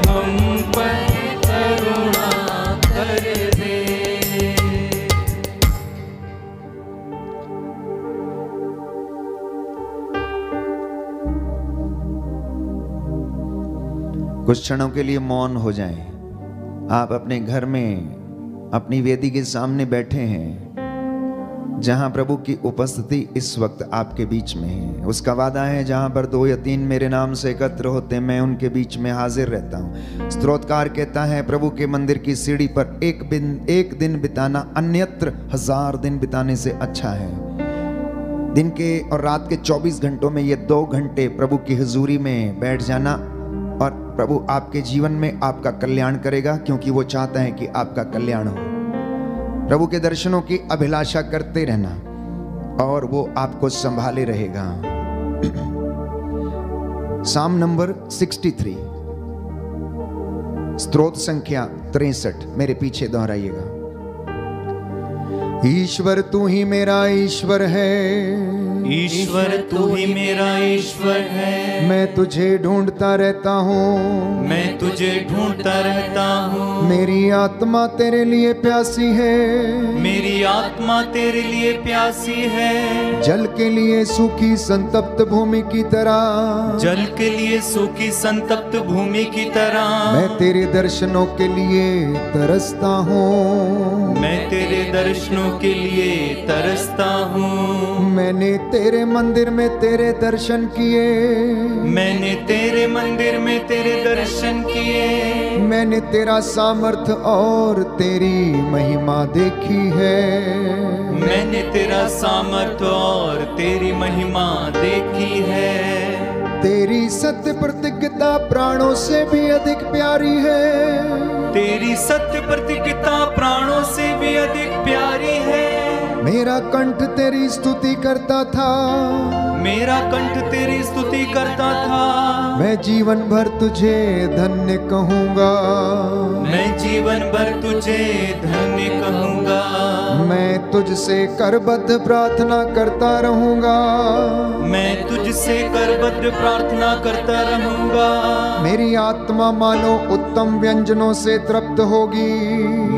हम पर करुणा कर दे। कुछ क्षणों के लिए मौन हो जाएं। आप अपने घर में, अपनी वेदी के सामने बैठे हैं, जहां प्रभु की उपस्थिति इस वक्त आपके बीच में है। उसका वादा है, जहां पर दो या तीन मेरे नाम से एकत्र होते, मैं उनके बीच में हाजिर रहता हूं। स्त्रोतकार कहता है, प्रभु के मंदिर की सीढ़ी पर एक दिन एक दिन बिताना अन्यत्र हजार दिन बिताने से अच्छा है। दिन के और रात के चौबीस घंटों में ये दो घंटे प्रभु की हजूरी में बैठ जाना, और प्रभु आपके जीवन में आपका कल्याण करेगा, क्योंकि वो चाहता है कि आपका कल्याण हो। प्रभु के दर्शनों की अभिलाषा करते रहना, और वो आपको संभाले रहेगा। साम नंबर तिरसठ, स्त्रोत संख्या तिरसठ, मेरे पीछे दोहराइएगा। ईश्वर तू ही मेरा ईश्वर है, ईश्वर तू ही मेरा ईश्वर है। मैं तुझे ढूंढता रहता हूँ, मैं तुझे ढूंढता रहता हूँ। मेरी आत्मा तेरे लिए प्यासी है, मेरी आत्मा तेरे लिए प्यासी है। जल के लिए सूखी संतप्त भूमि की तरह, जल के लिए सूखी संतप्त भूमि की तरह, मैं तेरे दर्शनों के लिए तरसता हूँ, मैं तेरे दर्शनों के लिए तरसता हूँ। मैंने तेरे मंदिर में तेरे दर्शन किए, मैंने तेरे मंदिर में तेरे दर्शन किए। मैंने तेरा सामर्थ और तेरी महिमा देखी है, मैंने तेरा सामर्थ और तेरी महिमा देखी है। तेरी सत्य प्रतिज्ञा प्राणों से भी अधिक प्यारी है, तेरी सत्य प्रतिज्ञा प्राणों से भी अधिक प्यारी है। मेरा कंठ तेरी स्तुति करता था, मेरा कंठ तेरी स्तुति करता था। मैं जीवन भर तुझे धन्य कहूँगा, मैं जीवन भर तुझे धन्य कहूँगा। मैं तुझसे करबद्ध प्रार्थना करता रहूँगा, मैं तुझसे करबद्ध प्रार्थना करता रहूँगा। मेरी आत्मा मानो उत्तम व्यंजनों से तृप्त होगी,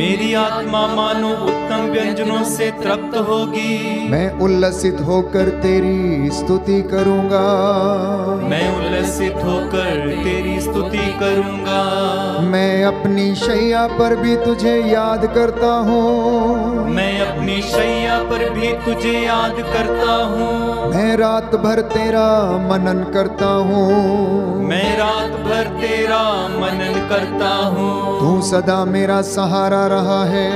मेरी आत्मा मानो उत्तम व्यंजनों से तृप्त होगी। मैं उल्लसित होकर तेरी स्तुति करूँगा, मैं उल्लसित होकर तेरी स्तुति करूँगा। मैं अपनी शैया पर भी तुझे याद करता हूँ, मैं अपनी शैया पर भी तुझे याद करता हूँ। मैं रात भर तेरा मनन करता हूँ, मैं रात भर तेरा मनन करता हूँ। तू सदा मेरा सहारा रहा है,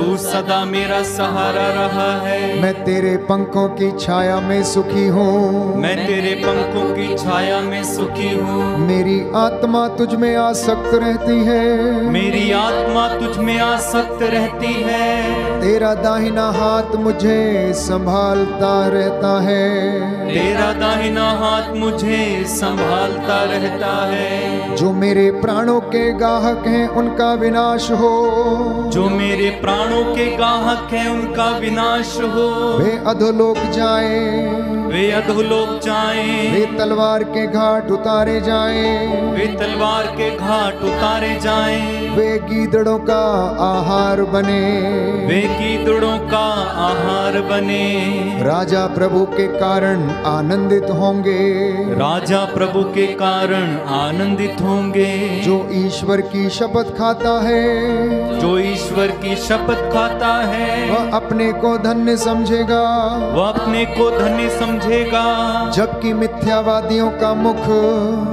तू सदा मेरा सहारा रहा है। मैं तेरे पंखों की छाया में सुखी हूँ, मैं तेरे पंखों की छाया में सुखी हूँ। मेरी आत्मा तुझ में आसक्त रहती है, मेरी आत्मा तुझ में आसक्त रहती है। तेरा दाहिना हाथ मुझे संभालता रहता है, तेरा दाहिना हाथ मुझे संभालता रहता है। जो मेरे प्राणों के गाहक हैं उनका विनाश हो, जो मेरे प्राण अज्ञानियों के गाहक हैं, उनका विनाश हो। वे अधोलोक जाए, वे अधोलोक जाए, वे तलवार के घाट उतारे जाए, वे तलवार के घाट उतारे जाए। वे गीदड़ों का आहार बने, वे गीदड़ों का आहार बने। राजा प्रभु के कारण आनंदित होंगे, राजा प्रभु के कारण आनंदित होंगे। जो ईश्वर की शपथ खाता है, जो ईश्वर की शपथ खाता है, वह अपने को धन्य समझेगा, वह अपने को धन्य समझेगा। जबकि मिथ्यावादियों का मुख,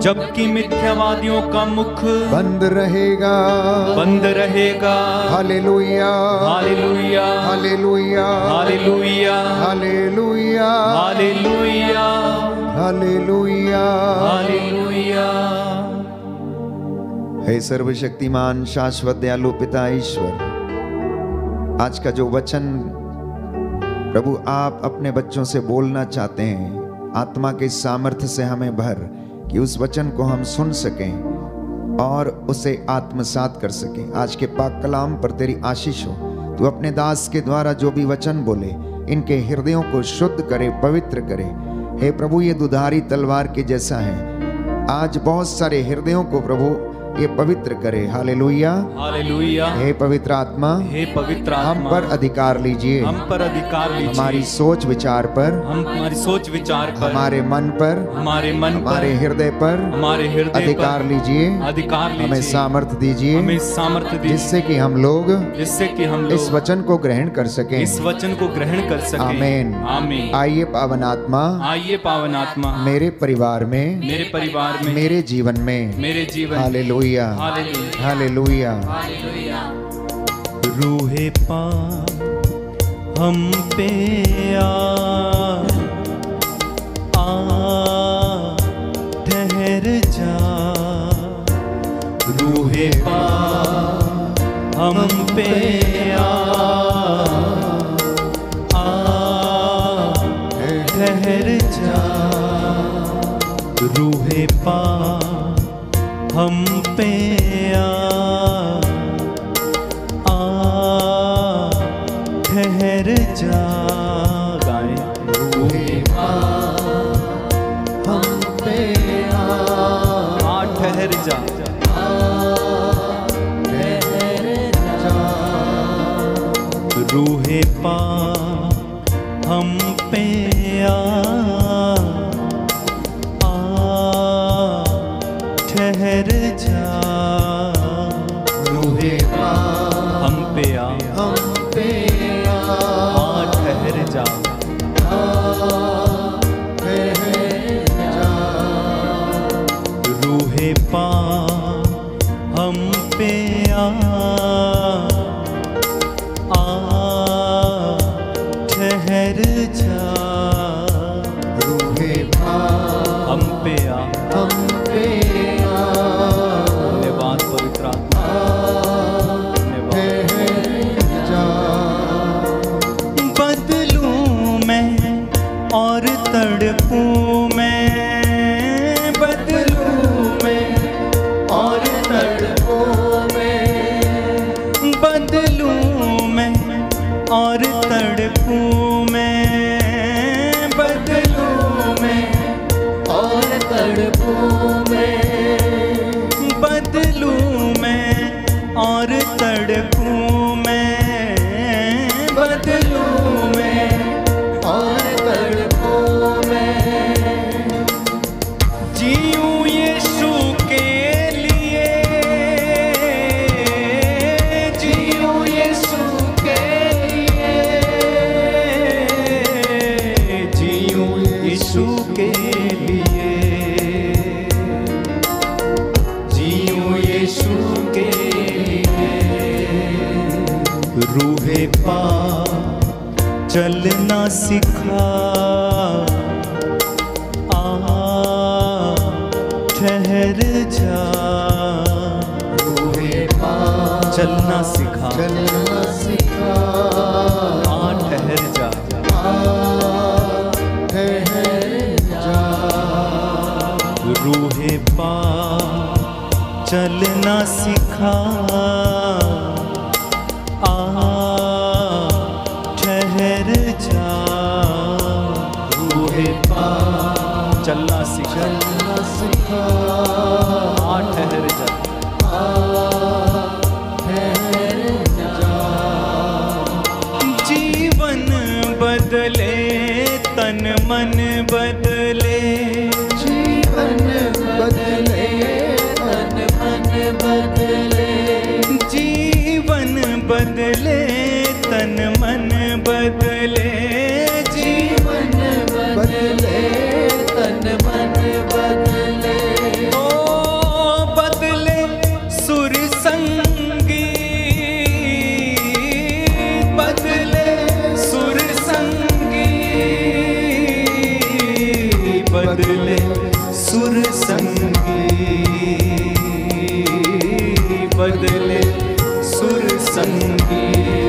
जबकि मिथ्यावादियों का मुख बंद रहेगा, बंद रहेगा। Hallelujah, hallelujah, hallelujah, hallelujah, hallelujah, hallelujah, hallelujah, hallelujah. हे सर्वशक्तिमान शाश्वत दयालु पिता ईश्वर, आज का जो वचन प्रभु आप अपने बच्चों से बोलना चाहते हैं, आत्मा के सामर्थ्य से हमें भर कि उस वचन को हम सुन सकें और उसे आत्मसात कर सकें। आज के पाक कलाम पर तेरी आशीष हो। तू अपने दास के द्वारा जो भी वचन बोले, इनके हृदयों को शुद्ध करे, पवित्र करे। हे प्रभु, ये दुधारी तलवार के जैसा है। आज बहुत सारे हृदयों को प्रभु ये पवित्र करे। Hallelujah, hallelujah. हे पवित्र आत्मा, हे पवित्र हम पर अधिकार लीजिए, हम पर अधिकार लीजिए। हमारी सोच विचार पर, हम हमारी सोच विचार पर, हमारे मन पर, हमारे मन, हमारे हृदय पर, हमारे हृदय अधिकार लीजिए, अधिकार लीजिए। हमें सामर्थ्य दीजिए, हमें सामर्थ्य दीजिए, जिससे कि हम लोग, जिससे कि हम इस वचन को ग्रहण कर सके, इस वचन को ग्रहण कर सके। आमीन, आमीन। आइए पावन आत्मा, आइए पावन आत्मा मेरे परिवार में, मेरे परिवार में, मेरे जीवन में, मेरे जीवन। Hallelujah, hallelujah. रूहे पाक हम पे आ, आ ठहर जा। रूहे पाक हम पे आ, आ ठहर जा। रूहे पाक हम पे आ, ठहर जा। गाएं रूहे पाक हम पे आ, ठहर जा, ठहर जा। रूहे पाक हम पे आ, ठहर जा। रूहे पाक हम पे आ, हम पे आ, ठहर जा, ठहर जा। रूहे पाक हम पे आ, ठहर जा। रूहे पाक हम पे आ, हम पे चलना सिखा, आ ठहर जा। रूहे पाक चलना सिखा, चलना सिखा, आ ठहर जा, ठहर जा। रूहे पाक चलना सिखा, आ चलना सीखा हाँ ठहर जा जीवन बदले तन मन बदले जीवन बदले तन मन बदले जीवन बदले तन मन बदले जीवन बदले तन मन बदले ओ बदले सुर संगी बदले सुर संगी बदले सुर संगी बदले सुर संगी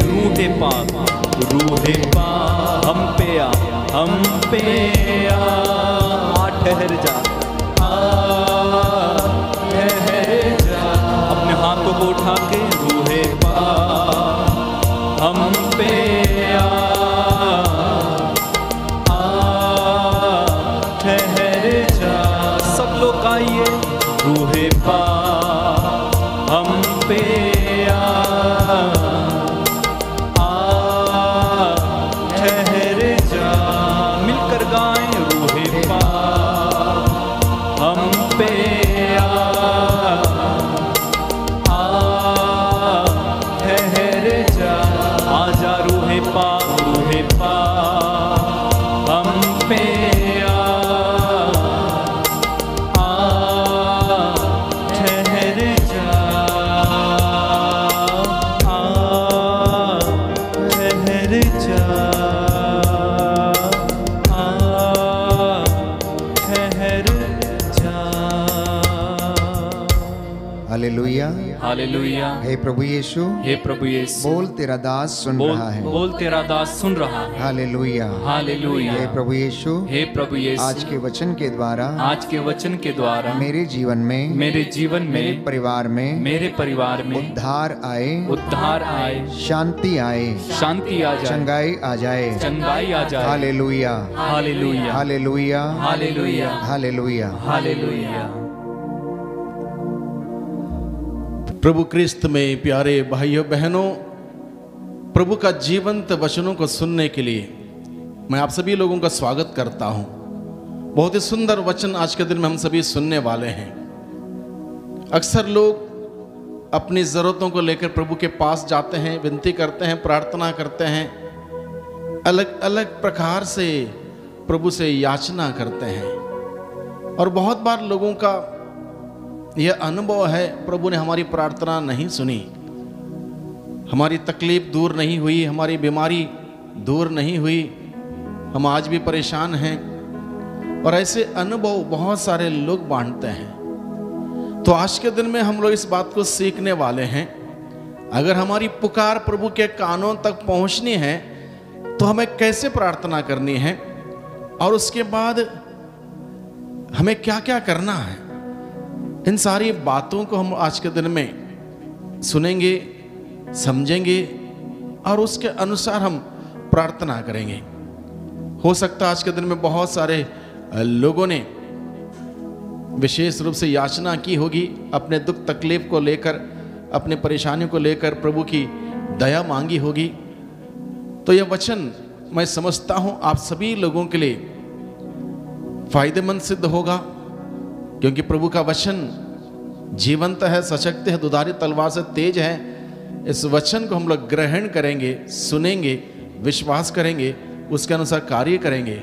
रूहे पाक रूहे पाक हम पे आ हम पे आ ठहर जा ठहर जा अपने हाथों को उठा के रूहे पा हम पे आ ठहर जा सब लोग आइए रूहे पा हम पे आ ठहर जा मिलकर गाएं रूहे पा हालेलुया। हे प्रभु यीशु हे प्रभु यीशु बोल तेरा दास सुन बोल, रहा है बोल तेरा दास सुन रहा है हालेलुया हालेलुया। हे प्रभु यीशु हे प्रभु यीशु आज के वचन के द्वारा आज के वचन के द्वारा मेरे जीवन में मेरे जीवन में मेरे परिवार में मेरे परिवार में उद्धार आए उद्धार आए शांति आए शांति आ जाए चंगाई आ जाए चंगाई आ जाए hallelujah hallelujah hallelujah hallelujah hallelujah hallelujah. प्रभु क्रिस्त में प्यारे भाइयों बहनों, प्रभु का जीवंत वचनों को सुनने के लिए मैं आप सभी लोगों का स्वागत करता हूं। बहुत ही सुंदर वचन आज के दिन में हम सभी सुनने वाले हैं। अक्सर लोग अपनी ज़रूरतों को लेकर प्रभु के पास जाते हैं, विनती करते हैं, प्रार्थना करते हैं, अलग अलग प्रकार से प्रभु से याचना करते हैं। और बहुत बार लोगों का यह अनुभव है प्रभु ने हमारी प्रार्थना नहीं सुनी, हमारी तकलीफ दूर नहीं हुई, हमारी बीमारी दूर नहीं हुई, हम आज भी परेशान हैं। और ऐसे अनुभव बहुत सारे लोग बांटते हैं। तो आज के दिन में हम लोग इस बात को सीखने वाले हैं, अगर हमारी पुकार प्रभु के कानों तक पहुंचनी है तो हमें कैसे प्रार्थना करनी है और उसके बाद हमें क्या क्या करना है। इन सारी बातों को हम आज के दिन में सुनेंगे, समझेंगे और उसके अनुसार हम प्रार्थना करेंगे। हो सकता है आज के दिन में बहुत सारे लोगों ने विशेष रूप से याचना की होगी, अपने दुख तकलीफ को लेकर, अपने परेशानियों को लेकर प्रभु की दया मांगी होगी। तो यह वचन मैं समझता हूँ आप सभी लोगों के लिए फायदेमंद सिद्ध होगा, क्योंकि प्रभु का वचन जीवंत है, सशक्त है, दुधारी तलवार से तेज है। इस वचन को हम लोग ग्रहण करेंगे, सुनेंगे, विश्वास करेंगे, उसके अनुसार कार्य करेंगे।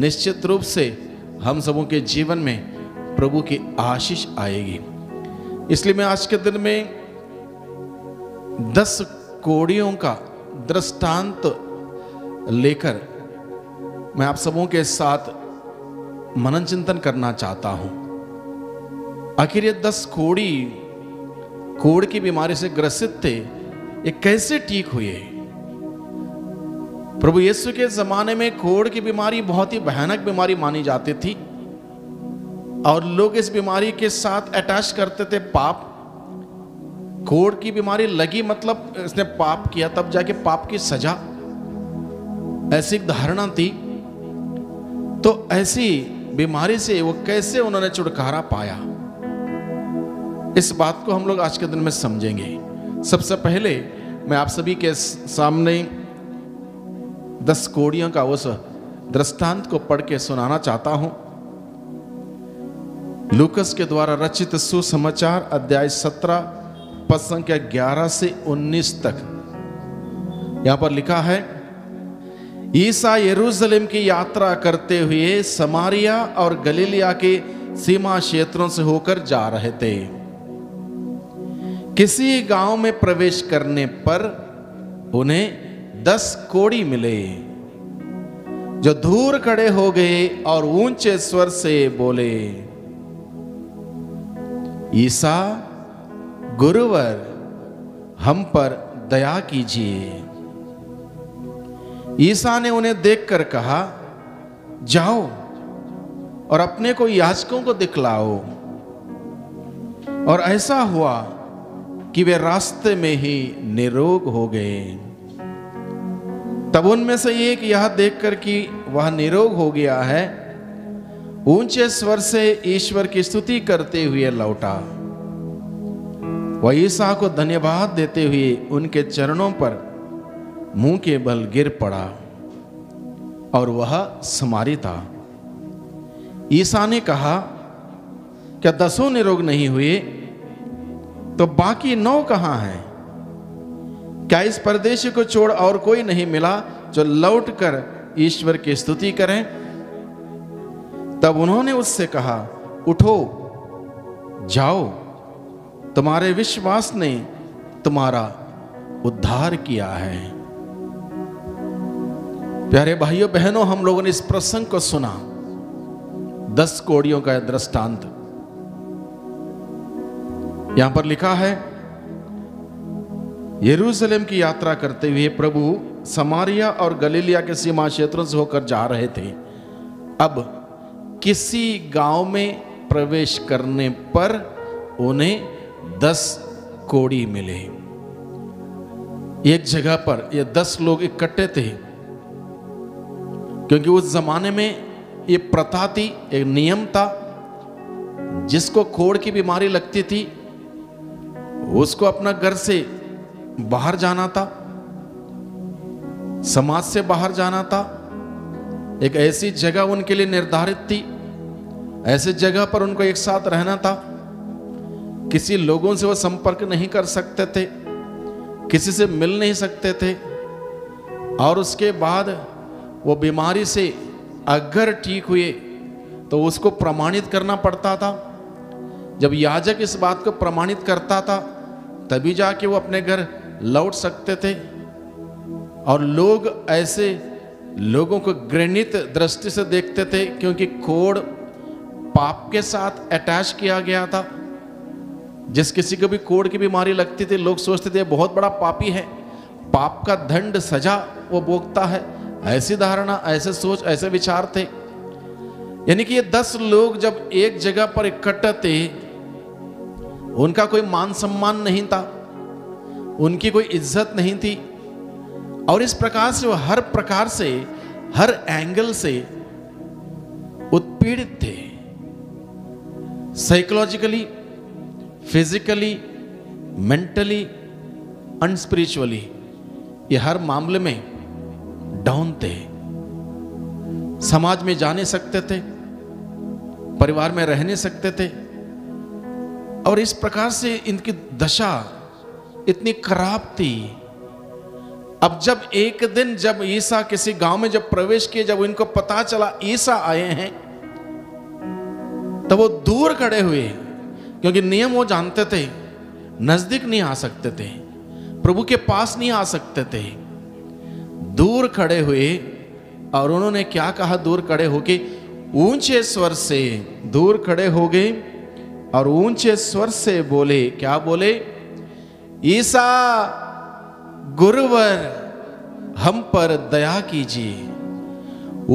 निश्चित रूप से हम सबों के जीवन में प्रभु की आशीष आएगी। इसलिए मैं आज के दिन में दस कोड़ियों का दृष्टांत लेकर मैं आप सबों के साथ मनन चिंतन करना चाहता हूं। आखिर ये दस कोढ़ी कोढ़ की बीमारी से ग्रसित थे, ये कैसे ठीक हुए। प्रभु यीशु के जमाने में कोढ़ की बीमारी बहुत ही भयानक बीमारी मानी जाती थी और लोग इस बीमारी के साथ अटैच करते थे पाप। कोढ़ की बीमारी लगी मतलब इसने पाप किया, तब जाके पाप की सजा। ऐसी एक धारणा थी। तो ऐसी बीमारी से वो कैसे उन्होंने छुटकारा पाया, इस बात को हम लोग आज के दिन में समझेंगे। सबसे पहले मैं आप सभी के सामने दस कोड़ियों का उस दृष्टांत को पढ़ के सुनाना चाहता हूं। लूकस के द्वारा रचित सुसमाचार अध्याय सत्रह पद संख्या ग्यारह से उन्नीस तक यहां पर लिखा है, ईसा यरूशलेम की यात्रा करते हुए समारिया और गलीलिया के सीमा क्षेत्रों से होकर जा रहे थे। किसी गांव में प्रवेश करने पर उन्हें दस कोढ़ी मिले, जो दूर खड़े हो गए और ऊंचे स्वर से बोले, ईसा गुरुवर हम पर दया कीजिए। ईसा ने उन्हें देखकर कहा, जाओ और अपने को याजकों को दिखलाओ। और ऐसा हुआ कि वे रास्ते में ही निरोग हो गए। तब उनमें से एक यह देखकर कि वह निरोग हो गया है, ऊंचे स्वर से ईश्वर की स्तुति करते हुए लौटा। वह ईसा को धन्यवाद देते हुए उनके चरणों पर मुंह के बल गिर पड़ा, और वह समारी था। ईसा ने कहा, क्या दसों निरोग नहीं हुए, तो बाकी नौ कहाँ हैं? क्या इस परदेशी को छोड़ और कोई नहीं मिला जो लौटकर ईश्वर की स्तुति करें? तब उन्होंने उससे कहा, उठो जाओ, तुम्हारे विश्वास ने तुम्हारा उद्धार किया है। प्यारे भाइयों बहनों, हम लोगों ने इस प्रसंग को सुना, दस कोड़ियों का दृष्टांत। यहां पर लिखा है, यरूशलेम की यात्रा करते हुए प्रभु समारिया और गलीलिया के सीमा क्षेत्रों से होकर जा रहे थे। अब किसी गांव में प्रवेश करने पर उन्हें दस कोड़ी मिले। एक जगह पर ये दस लोग इकट्ठे थे, क्योंकि उस जमाने में ये प्रथा थी, एक नियम था, जिसको कोढ़ की बीमारी लगती थी उसको अपना घर से बाहर जाना था, समाज से बाहर जाना था। एक ऐसी जगह उनके लिए निर्धारित थी, ऐसी जगह पर उनको एक साथ रहना था। किसी लोगों से वो संपर्क नहीं कर सकते थे, किसी से मिल नहीं सकते थे। और उसके बाद वो बीमारी से अगर ठीक हुए तो उसको प्रमाणित करना पड़ता था। जब याजक इस बात को प्रमाणित करता था तभी जाके वो अपने घर लौट सकते थे। और लोग ऐसे लोगों को घृणित दृष्टि से देखते थे, क्योंकि कोढ़ पाप के साथ अटैच किया गया था। जिस किसी को भी कोढ़ की बीमारी लगती थी, लोग सोचते थे बहुत बड़ा पापी है, पाप का दंड सजा वो भोगता है। ऐसी धारणा, ऐसे सोच, ऐसे विचार थे। यानी कि ये दस लोग जब एक जगह पर इकट्ठे थे, उनका कोई मान सम्मान नहीं था, उनकी कोई इज्जत नहीं थी। और इस प्रकार से वो हर प्रकार से, हर एंगल से उत्पीड़ित थे, साइकोलॉजिकली, फिजिकली, मेंटली, अनस्पिरिचुअली। ये हर मामले में डाउन थे। समाज में जा नहीं सकते थे, परिवार में रह नहीं सकते थे। और इस प्रकार से इनकी दशा इतनी खराब थी। अब जब एक दिन जब ईसा किसी गांव में जब प्रवेश किए, जब इनको पता चला ईसा आए हैं, तब वो दूर खड़े हुए, क्योंकि नियम वो जानते थे, नजदीक नहीं आ सकते थे, प्रभु के पास नहीं आ सकते थे। दूर खड़े हुए और उन्होंने क्या कहा, दूर खड़े होके ऊंचे स्वर से, दूर खड़े हो गए और ऊंचे स्वर से बोले, क्या बोले, ईसा गुरुवर हम पर दया कीजिए।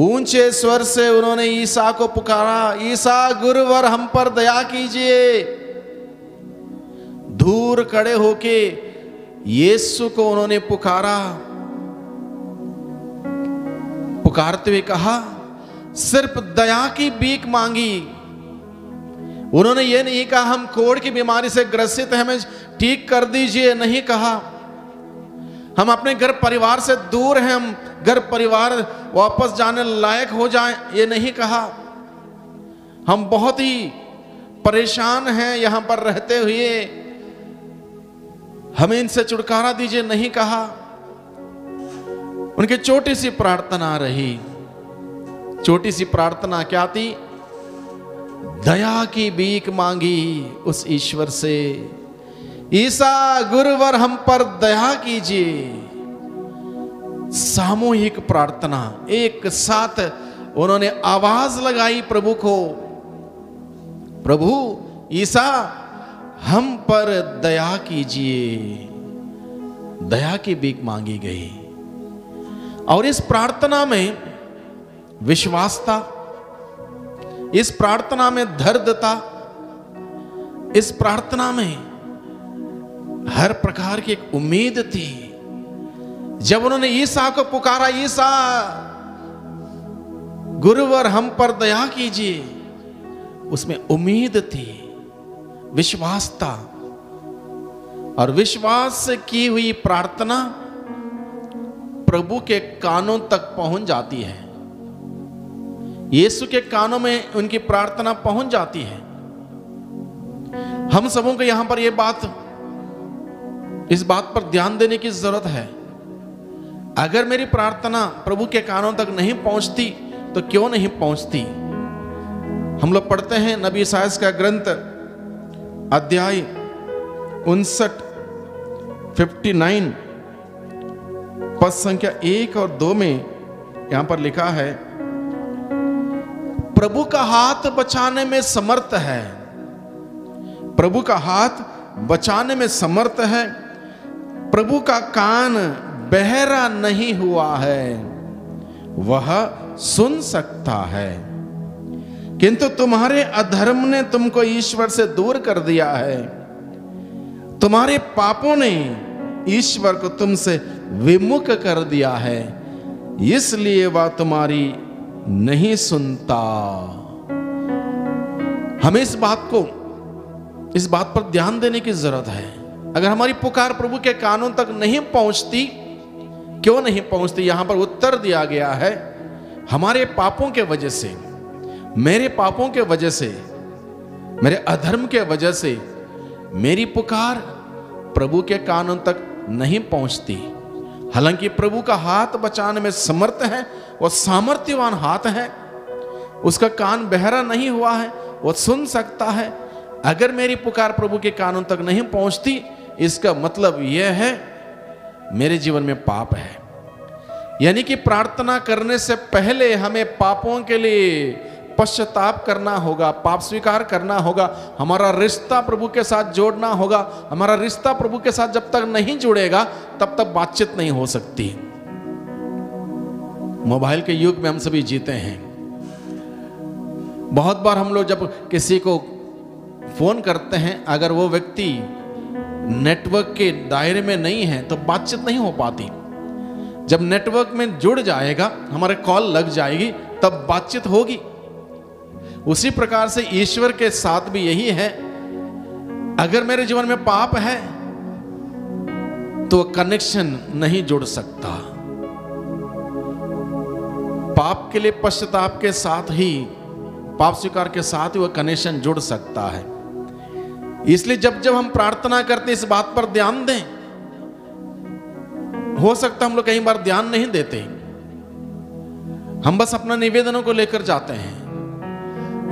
ऊंचे स्वर से उन्होंने ईसा को पुकारा, ईसा गुरुवर हम पर दया कीजिए। दूर खड़े होके यीशु को उन्होंने पुकारा। पुकारते हुए कहा, सिर्फ दया की भीख मांगी। उन्होंने ये नहीं कहा हम कोढ़ की बीमारी से ग्रसित हैं, हमें ठीक कर दीजिए। नहीं कहा हम अपने घर परिवार से दूर हैं, हम घर परिवार वापस जाने लायक हो जाएं, ये नहीं कहा। हम बहुत ही परेशान हैं यहाँ पर रहते हुए, हमें इनसे छुटकारा दीजिए, नहीं कहा। उनकी छोटी सी प्रार्थना रही। छोटी सी प्रार्थना क्या थी? दया की भीख मांगी उस ईश्वर से, ईसा गुरुवर हम पर दया कीजिए। सामूहिक प्रार्थना, एक साथ उन्होंने आवाज लगाई प्रभु को, प्रभु ईसा हम पर दया कीजिए। दया की भीख मांगी गई और इस प्रार्थना में विश्वास था, इस प्रार्थना में दर्द था, इस प्रार्थना में हर प्रकार की एक उम्मीद थी। जब उन्होंने ईसा को पुकारा, ईसा गुरुवर हम पर दया कीजिए, उसमें उम्मीद थी, विश्वास था। और विश्वास से की हुई प्रार्थना प्रभु के कानों तक पहुंच जाती है, यीशु के कानों में उनकी प्रार्थना पहुंच जाती है। हम सबों को यहां पर यह बात, इस बात पर ध्यान देने की जरूरत है। अगर मेरी प्रार्थना प्रभु के कानों तक नहीं पहुंचती तो क्यों नहीं पहुंचती? हम लोग पढ़ते हैं नबी साइस का ग्रंथ अध्याय उनसठ फिफ्टी नाइन पद संख्या एक और दो में यहां पर लिखा है, प्रभु का हाथ बचाने में समर्थ है, प्रभु का हाथ बचाने में समर्थ है, प्रभु का कान बहरा नहीं हुआ है, वह सुन सकता है। किंतु तुम्हारे अधर्म ने तुमको ईश्वर से दूर कर दिया है, तुम्हारे पापों ने ईश्वर को तुमसे विमुख कर दिया है, इसलिए वह तुम्हारी नहीं सुनता। हमें इस बात को, इस बात पर ध्यान देने की जरूरत है। अगर हमारी पुकार प्रभु के कानों तक नहीं पहुंचती, क्यों नहीं पहुंचती? यहां पर उत्तर दिया गया है, हमारे पापों के वजह से, मेरे पापों के वजह से, मेरे अधर्म के वजह से मेरी पुकार प्रभु के कानों तक नहीं पहुंचती। हालांकि प्रभु का हाथ बचाने में समर्थ है, वह सामर्थ्यवान हाथ है, उसका कान बहरा नहीं हुआ है, वह सुन सकता है। अगर मेरी पुकार प्रभु के कानों तक नहीं पहुंचती, इसका मतलब यह है मेरे जीवन में पाप है। यानी कि प्रार्थना करने से पहले हमें पापों के लिए पश्चाताप करना होगा, पाप स्वीकार करना होगा, हमारा रिश्ता प्रभु के साथ जोड़ना होगा। हमारा रिश्ता प्रभु के साथ जब तक नहीं जुड़ेगा तब तक बातचीत नहीं हो सकती। मोबाइल के युग में हम सभी जीते हैं। बहुत बार हम लोग जब किसी को फोन करते हैं, अगर वो व्यक्ति नेटवर्क के दायरे में नहीं है तो बातचीत नहीं हो पाती। जब नेटवर्क में जुड़ जाएगा, हमारे कॉल लग जाएगी, तब बातचीत होगी। उसी प्रकार से ईश्वर के साथ भी यही है। अगर मेरे जीवन में पाप है तो कनेक्शन नहीं जुड़ सकता। पाप के लिए पश्चाताप के साथ ही, पाप स्वीकार के साथ ही वह कनेक्शन जुड़ सकता है। इसलिए जब जब हम प्रार्थना करते हैं, इस बात पर ध्यान दें। हो सकता हम लोग कई बार ध्यान नहीं देते, हम बस अपना निवेदनों को लेकर जाते हैं।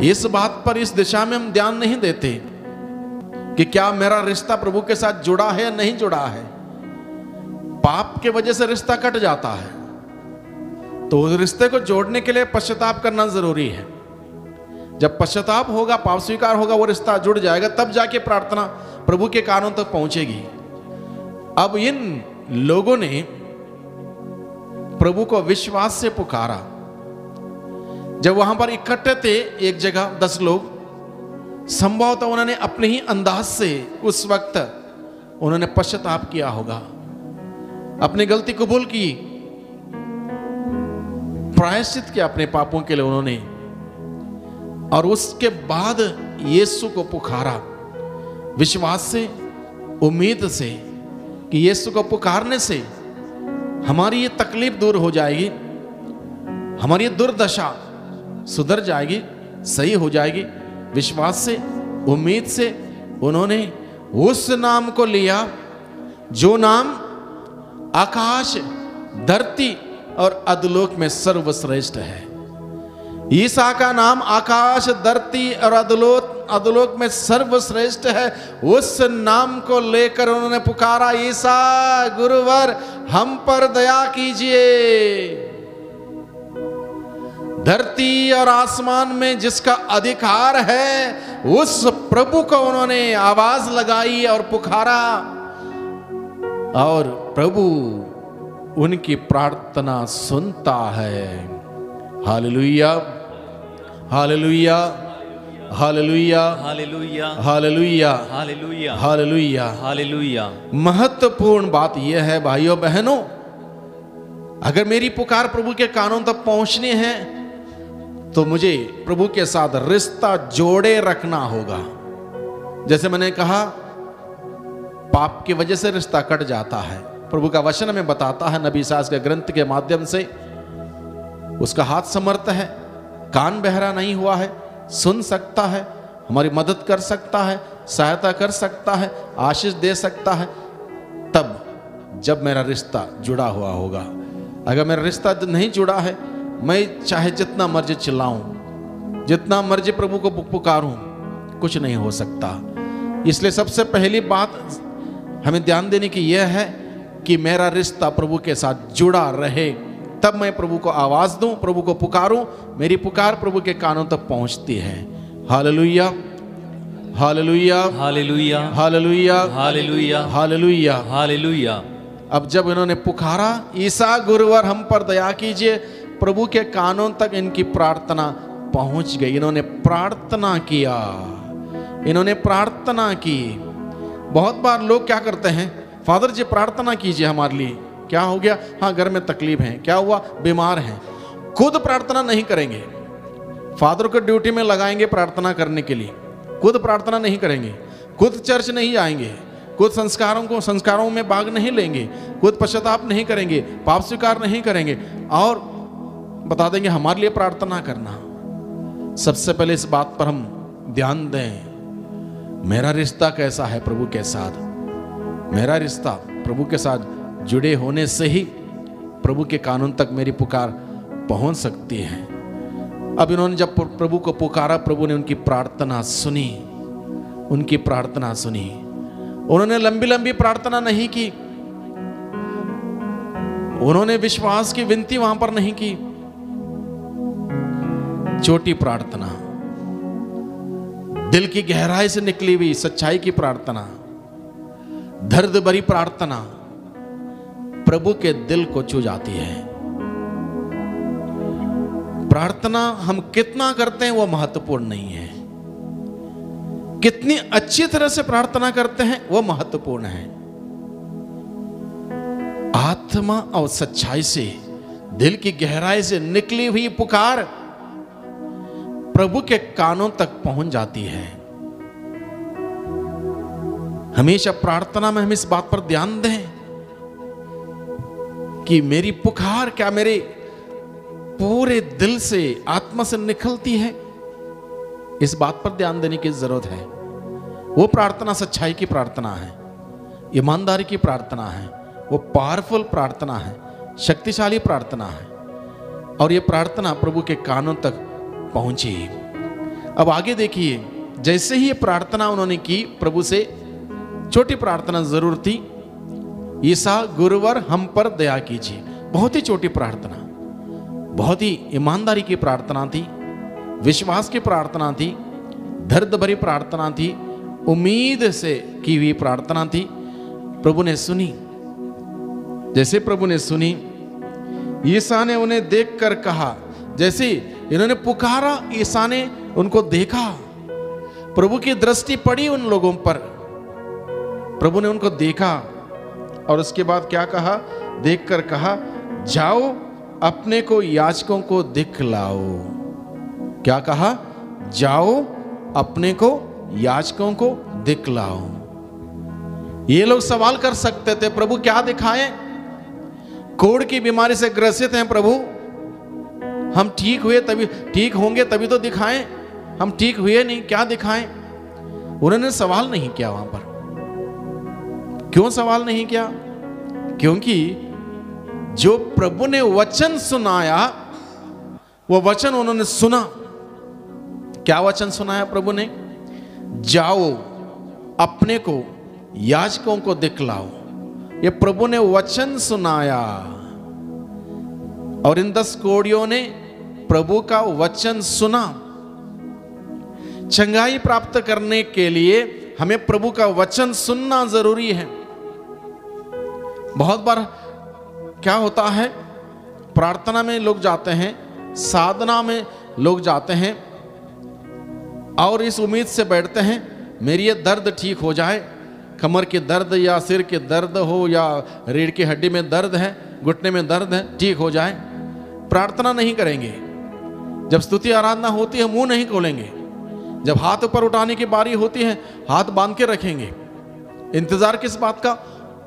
इस बात पर, इस दिशा में हम ध्यान नहीं देते कि क्या मेरा रिश्ता प्रभु के साथ जुड़ा है या नहीं जुड़ा है। पाप के वजह से रिश्ता कट जाता है, तो उस रिश्ते को जोड़ने के लिए पश्चाताप करना जरूरी है। जब पश्चाताप होगा, पाप स्वीकार होगा, वो रिश्ता जुड़ जाएगा, तब जाके प्रार्थना प्रभु के कानों तक पहुंचेगी। अब इन लोगों ने प्रभु को विश्वास से पुकारा। जब वहां पर इकट्ठे थे एक जगह दस लोग, संभवतः उन्होंने अपने ही अंदाज से उस वक्त उन्होंने पश्चाताप किया होगा, अपनी गलती कबूल की, प्रायश्चित किया अपने पापों के लिए उन्होंने, और उसके बाद यीशु को पुकारा विश्वास से, उम्मीद से कि यीशु को पुकारने से हमारी ये तकलीफ दूर हो जाएगी, हमारी ये दुर्दशा सुधर जाएगी, सही हो जाएगी। विश्वास से उम्मीद से उन्होंने उस नाम को लिया जो नाम आकाश, धरती और अधोलोक में सर्वश्रेष्ठ है। ईसा का नाम आकाश, धरती और अधोलोक अधोलोक में सर्वश्रेष्ठ है। उस नाम को लेकर उन्होंने पुकारा, ईसा गुरुवर हम पर दया कीजिए। धरती और आसमान में जिसका अधिकार है उस प्रभु को उन्होंने आवाज लगाई और पुकारा, और प्रभु उनकी प्रार्थना सुनता है। Hallelujah, hallelujah, hallelujah, hallelujah, hallelujah, hallelujah, hallelujah, hallelujah. महत्वपूर्ण बात यह है भाइयों बहनों, अगर मेरी पुकार प्रभु के कानों तक पहुंचनी है तो मुझे प्रभु के साथ रिश्ता जोड़े रखना होगा। जैसे मैंने कहा, पाप की वजह से रिश्ता कट जाता है। प्रभु का वचन हमें बताता है नबी साइस के ग्रंथ के माध्यम से, उसका हाथ समर्थ है, कान बहरा नहीं हुआ है, सुन सकता है, हमारी मदद कर सकता है, सहायता कर सकता है, आशीष दे सकता है, तब जब मेरा रिश्ता जुड़ा हुआ होगा। अगर मेरा रिश्ता नहीं जुड़ा है, मैं चाहे जितना मर्जी चिल्लाऊं, जितना मर्जी प्रभु को पुकारूं, कुछ नहीं हो सकता। इसलिए सबसे पहली बात हमें ध्यान देने की यह है कि मेरा रिश्ता प्रभु के साथ जुड़ा रहे, तब मैं प्रभु को आवाज दूं, प्रभु को पुकारूं, मेरी पुकार प्रभु के कानों तक पहुंचती है। Hallelujah, hallelujah, hallelujah, hallelujah, hallelujah, hallelujah, hallelujah. अब जब इन्होंने पुकारा, ईसा गुरुवर हम पर दया कीजिए, प्रभु के कानों तक इनकी प्रार्थना पहुंच गई। इन्होंने प्रार्थना किया, इन्होंने प्रार्थना की। बहुत बार लोग क्या करते हैं, फादर जी प्रार्थना कीजिए हमारे लिए, क्या हो गया, हाँ घर में तकलीफ है, क्या हुआ, बीमार हैं, खुद प्रार्थना नहीं करेंगे। फादर को ड्यूटी में लगाएंगे प्रार्थना करने के लिए, खुद प्रार्थना नहीं करेंगे, खुद चर्च नहीं जाएंगे, खुद संस्कारों को संस्कारों में भाग नहीं लेंगे, खुद पश्चाताप नहीं करेंगे, पाप स्वीकार नहीं करेंगे, और बता देंगे हमारे लिए प्रार्थना करना। सबसे पहले इस बात पर हम ध्यान दें, मेरा रिश्ता कैसा है प्रभु के साथ। मेरा रिश्ता प्रभु के साथ जुड़े होने से ही प्रभु के कानून तक मेरी पुकार पहुंच सकती है। अब इन्होंने जब प्रभु को पुकारा, प्रभु ने उनकी प्रार्थना सुनी, उनकी प्रार्थना सुनी। उन्होंने लंबी लंबी प्रार्थना नहीं की, उन्होंने विश्वास की विनती वहां पर नहीं की, छोटी प्रार्थना, दिल की गहराई से निकली हुई सच्चाई की प्रार्थना, दर्द भरी प्रार्थना प्रभु के दिल को छू जाती है। प्रार्थना हम कितना करते हैं वो महत्वपूर्ण नहीं है, कितनी अच्छी तरह से प्रार्थना करते हैं वो महत्वपूर्ण है। आत्मा और सच्चाई से, दिल की गहराई से निकली हुई पुकार प्रभु के कानों तक पहुंच जाती है। हमेशा प्रार्थना में हम इस बात पर ध्यान दें कि मेरी पुकार क्या मेरे पूरे दिल से, आत्मा से निकलती है, इस बात पर ध्यान देने की जरूरत है। वो प्रार्थना सच्चाई की प्रार्थना है, ईमानदारी की प्रार्थना है, वो पावरफुल प्रार्थना है, शक्तिशाली प्रार्थना है, और ये प्रार्थना प्रभु के कानों तक पहुंची। अब आगे देखिए, जैसे ही ये प्रार्थना उन्होंने की प्रभु से, छोटी प्रार्थना जरूर थी, ईसा गुरुवर हम पर दया कीजिए, बहुत ही छोटी प्रार्थना, बहुत ही ईमानदारी की प्रार्थना थी, विश्वास की प्रार्थना थी, दर्द भरी प्रार्थना थी, उम्मीद से की हुई प्रार्थना थी। प्रभु ने सुनी, जैसे प्रभु ने सुनी, ईसा ने उन्हें देखकर कहा, जैसे इन्होंने पुकारा ईसा ने उनको देखा, प्रभु की दृष्टि पड़ी उन लोगों पर, प्रभु ने उनको देखा, और उसके बाद क्या कहा, देखकर कहा जाओ अपने को याजकों को दिखलाओ। क्या कहा? जाओ अपने को याजकों को दिखलाओ। ये लोग सवाल कर सकते थे, प्रभु क्या दिखाएं? कोढ़ की बीमारी से ग्रसित हैं प्रभु, हम ठीक हुए तभी ठीक होंगे तभी तो दिखाएं, हम ठीक हुए नहीं, क्या दिखाएं? उन्होंने सवाल नहीं किया वहां पर। क्यों सवाल नहीं किया? क्योंकि जो प्रभु ने वचन सुनाया वो वचन उन्होंने सुना। क्या वचन सुनाया प्रभु ने? जाओ अपने को याजकों को दिखलाओ। ये प्रभु ने वचन सुनाया और इन दस कोढ़ियों ने प्रभु का वचन सुना। चंगाई प्राप्त करने के लिए हमें प्रभु का वचन सुनना जरूरी है। बहुत बार क्या होता है, प्रार्थना में लोग जाते हैं, साधना में लोग जाते हैं और इस उम्मीद से बैठते हैं मेरी ये दर्द ठीक हो जाए, कमर के दर्द या सिर के दर्द हो या रीढ़ की हड्डी में दर्द है, घुटने में दर्द है, ठीक हो जाए। प्रार्थना नहीं करेंगे। जब स्तुति आराधना होती है मुंह नहीं खोलेंगे। जब हाथ ऊपर उठाने की बारी होती है हाथ बांध के रखेंगे। इंतजार किस बात का?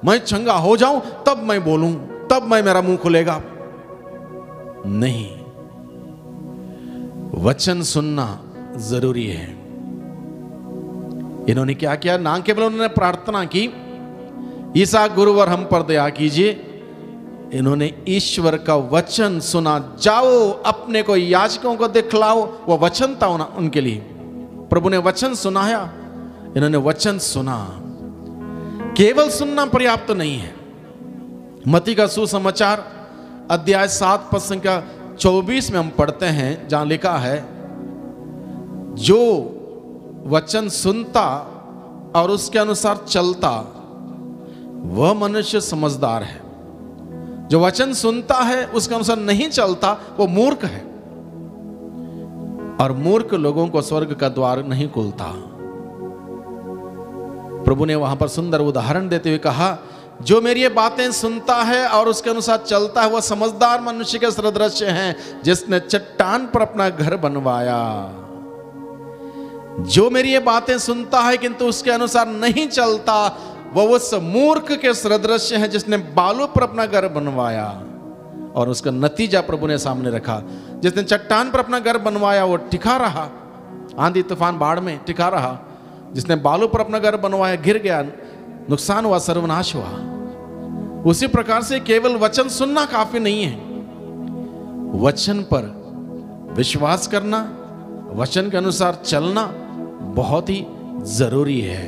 मैं चंगा हो जाऊं तब मैं बोलूं, तब मैं मेरा मुंह खुलेगा। नहीं, वचन सुनना जरूरी है। इन्होंने क्या किया? ना केवल उन्होंने प्रार्थना की, ईसा गुरुवर हम पर दया कीजिए, इन्होंने ईश्वर का वचन सुना। जाओ अपने को याजकों को दिखलाओ, वह वचन था उनके लिए। प्रभु ने वचन सुनाया, इन्होंने वचन सुना। केवल सुनना पर्याप्त नहीं है। मती का सुसमाचार अध्याय सात पद संख्या चौबीस में हम पढ़ते हैं, जहां लिखा है जो वचन सुनता और उसके अनुसार चलता वह मनुष्य समझदार है। जो वचन सुनता है उसके अनुसार नहीं चलता वो मूर्ख है, और मूर्ख लोगों को स्वर्ग का द्वार नहीं खुलता। प्रभु ने वहां पर सुंदर उदाहरण देते हुए कहा जो मेरी ये बातें सुनता है और उसके अनुसार चलता है वह समझदार मनुष्य के सदृश है, जिसने चट्टान पर अपना घर बनवाया। जो मेरी ये बातें सुनता है किंतु उसके अनुसार नहीं चलता वह उस मूर्ख के सदृश है, जिसने बालू पर अपना घर बनवाया। और उसका नतीजा प्रभु ने सामने रखा, जिसने चट्टान पर अपना घर बनवाया वो टिका रहा, आंधी तूफान बाढ़ में टिका रहा। जिसने बालू पर अपना घर बनवाया गिर गया, नुकसान हुआ, सर्वनाश हुआ। उसी प्रकार से केवल वचन सुनना काफी नहीं है, वचन पर विश्वास करना, वचन के अनुसार चलना बहुत ही जरूरी है।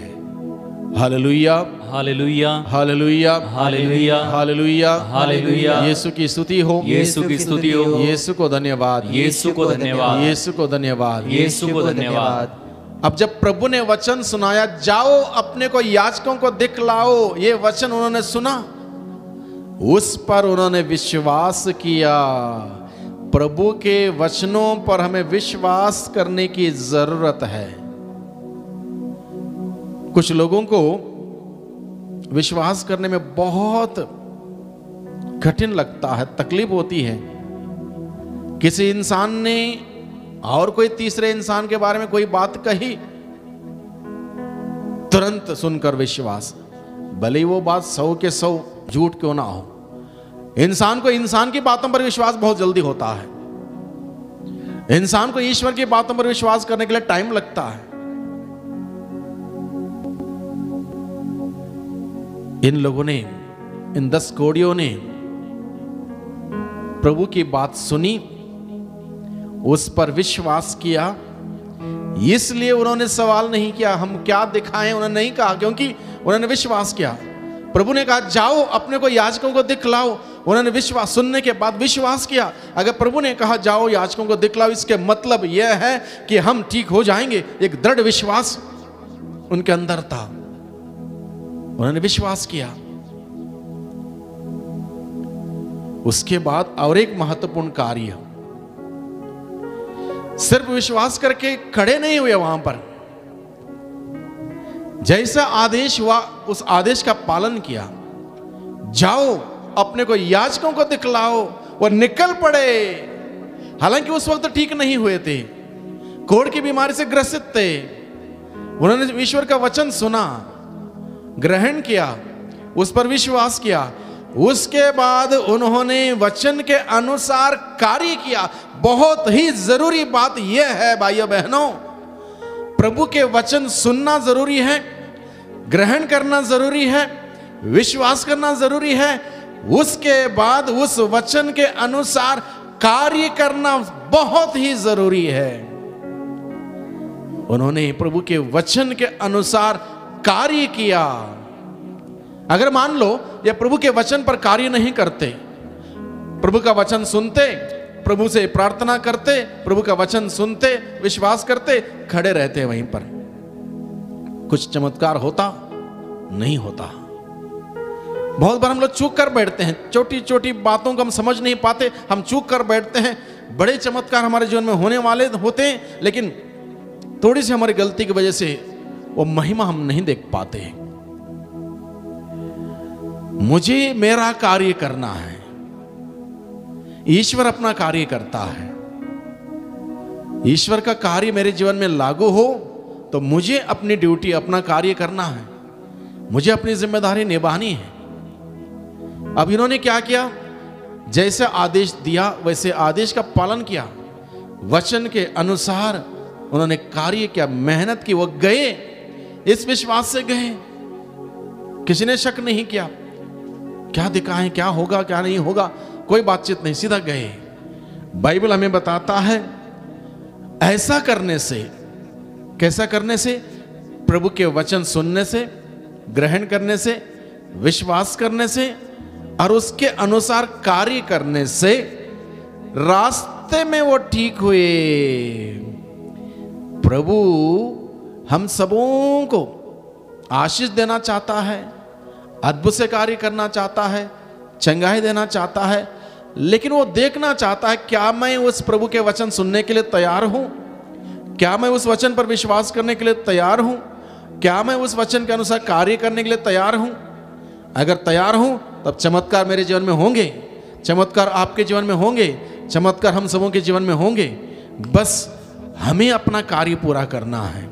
Hallelujah, hallelujah, hallelujah, hallelujah, hallelujah, hallelujah. Yeshu की स्तुति हो, यीशु की स्तुति हो। यीशु को धन्यवाद, यीशु को धन्यवाद, यीशु को धन्यवाद, यीशु को धन्यवाद। अब जब प्रभु ने वचन सुनाया जाओ अपने को याजकों को दिखलाओ, ये वचन उन्होंने सुना, उस पर उन्होंने विश्वास किया। प्रभु के वचनों पर हमें विश्वास करने की जरूरत है। कुछ लोगों को विश्वास करने में बहुत कठिन लगता है, तकलीफ होती है। किसी इंसान ने और कोई तीसरे इंसान के बारे में कोई बात कही, तुरंत सुनकर विश्वास, भले वो बात सौ के सौ झूठ क्यों ना हो। इंसान को इंसान की बातों पर विश्वास बहुत जल्दी होता है, इंसान को ईश्वर की बातों पर विश्वास करने के लिए टाइम लगता है। इन लोगों ने, इन दस कोढ़ियों ने प्रभु की बात सुनी, उस पर विश्वास किया, इसलिए उन्होंने सवाल नहीं किया हम क्या दिखाएं, उन्होंने नहीं कहा, क्योंकि उन्होंने विश्वास किया। प्रभु ने कहा जाओ अपने को याजकों को दिखलाओ, उन्होंने विश्वास, सुनने के बाद विश्वास किया। अगर प्रभु ने कहा जाओ याजकों को दिखलाओ, इसके मतलब यह है कि हम ठीक हो जाएंगे। एक दृढ़ विश्वास उनके अंदर था, उन्होंने विश्वास किया। उसके बाद और एक महत्वपूर्ण कार्य, सिर्फ विश्वास करके खड़े नहीं हुए वहां पर, जैसा आदेश हुआ उस आदेश का पालन किया। जाओ अपने को याजकों को दिखलाओ, वो निकल पड़े। हालांकि उस वक्त ठीक नहीं हुए थे, कोढ़ की बीमारी से ग्रसित थे। उन्होंने ईश्वर का वचन सुना, ग्रहण किया, उस पर विश्वास किया। उसके बाद उन्होंने वचन के अनुसार कार्य किया। बहुत ही जरूरी बात यह है भाइयों बहनों, प्रभु के वचन सुनना जरूरी है, ग्रहण करना जरूरी है, विश्वास करना जरूरी है, उसके बाद उस वचन के अनुसार कार्य करना बहुत ही जरूरी है। उन्होंने प्रभु के वचन के अनुसार कार्य किया। अगर मान लो ये प्रभु के वचन पर कार्य नहीं करते, प्रभु का वचन सुनते, प्रभु से प्रार्थना करते, प्रभु का वचन सुनते, विश्वास करते, खड़े रहते वहीं पर, कुछ चमत्कार होता नहीं होता। बहुत बार हम लोग चूक कर बैठते हैं, छोटी छोटी बातों को हम समझ नहीं पाते, हम चूक कर बैठते हैं। बड़े चमत्कार हमारे जीवन में होने वाले होते हैं, लेकिन थोड़ी सी हमारी गलती की वजह से वो महिमा हम नहीं देख पाते हैं। मुझे मेरा कार्य करना है, ईश्वर अपना कार्य करता है। ईश्वर का कार्य मेरे जीवन में लागू हो तो मुझे अपनी ड्यूटी, अपना कार्य करना है, मुझे अपनी जिम्मेदारी निभानी है। अब इन्होंने क्या किया, जैसे आदेश दिया वैसे आदेश का पालन किया, वचन के अनुसार उन्होंने कार्य किया, मेहनत की। वो गए इस विश्वास से गए, किसी ने शक नहीं किया, क्या दिखाएं, क्या होगा क्या नहीं होगा, कोई बातचीत नहीं, सीधा गए। बाइबल हमें बताता है ऐसा करने से, कैसा करने से, प्रभु के वचन सुनने से, ग्रहण करने से, विश्वास करने से और उसके अनुसार कार्य करने से रास्ते में वो ठीक हुए। प्रभु हम सबों को आशीष देना चाहता है, अद्भुत से कार्य करना चाहता है, चंगाई देना चाहता है, लेकिन वो देखना चाहता है क्या मैं उस प्रभु के वचन सुनने के लिए तैयार हूँ, क्या मैं उस वचन पर विश्वास करने के लिए तैयार हूँ, क्या मैं उस वचन के अनुसार कार्य करने के लिए तैयार हूँ। अगर तैयार हूँ तब चमत्कार मेरे जीवन में होंगे, चमत्कार आपके जीवन में होंगे, चमत्कार हम सबों के जीवन में होंगे। बस हमें अपना कार्य पूरा करना है।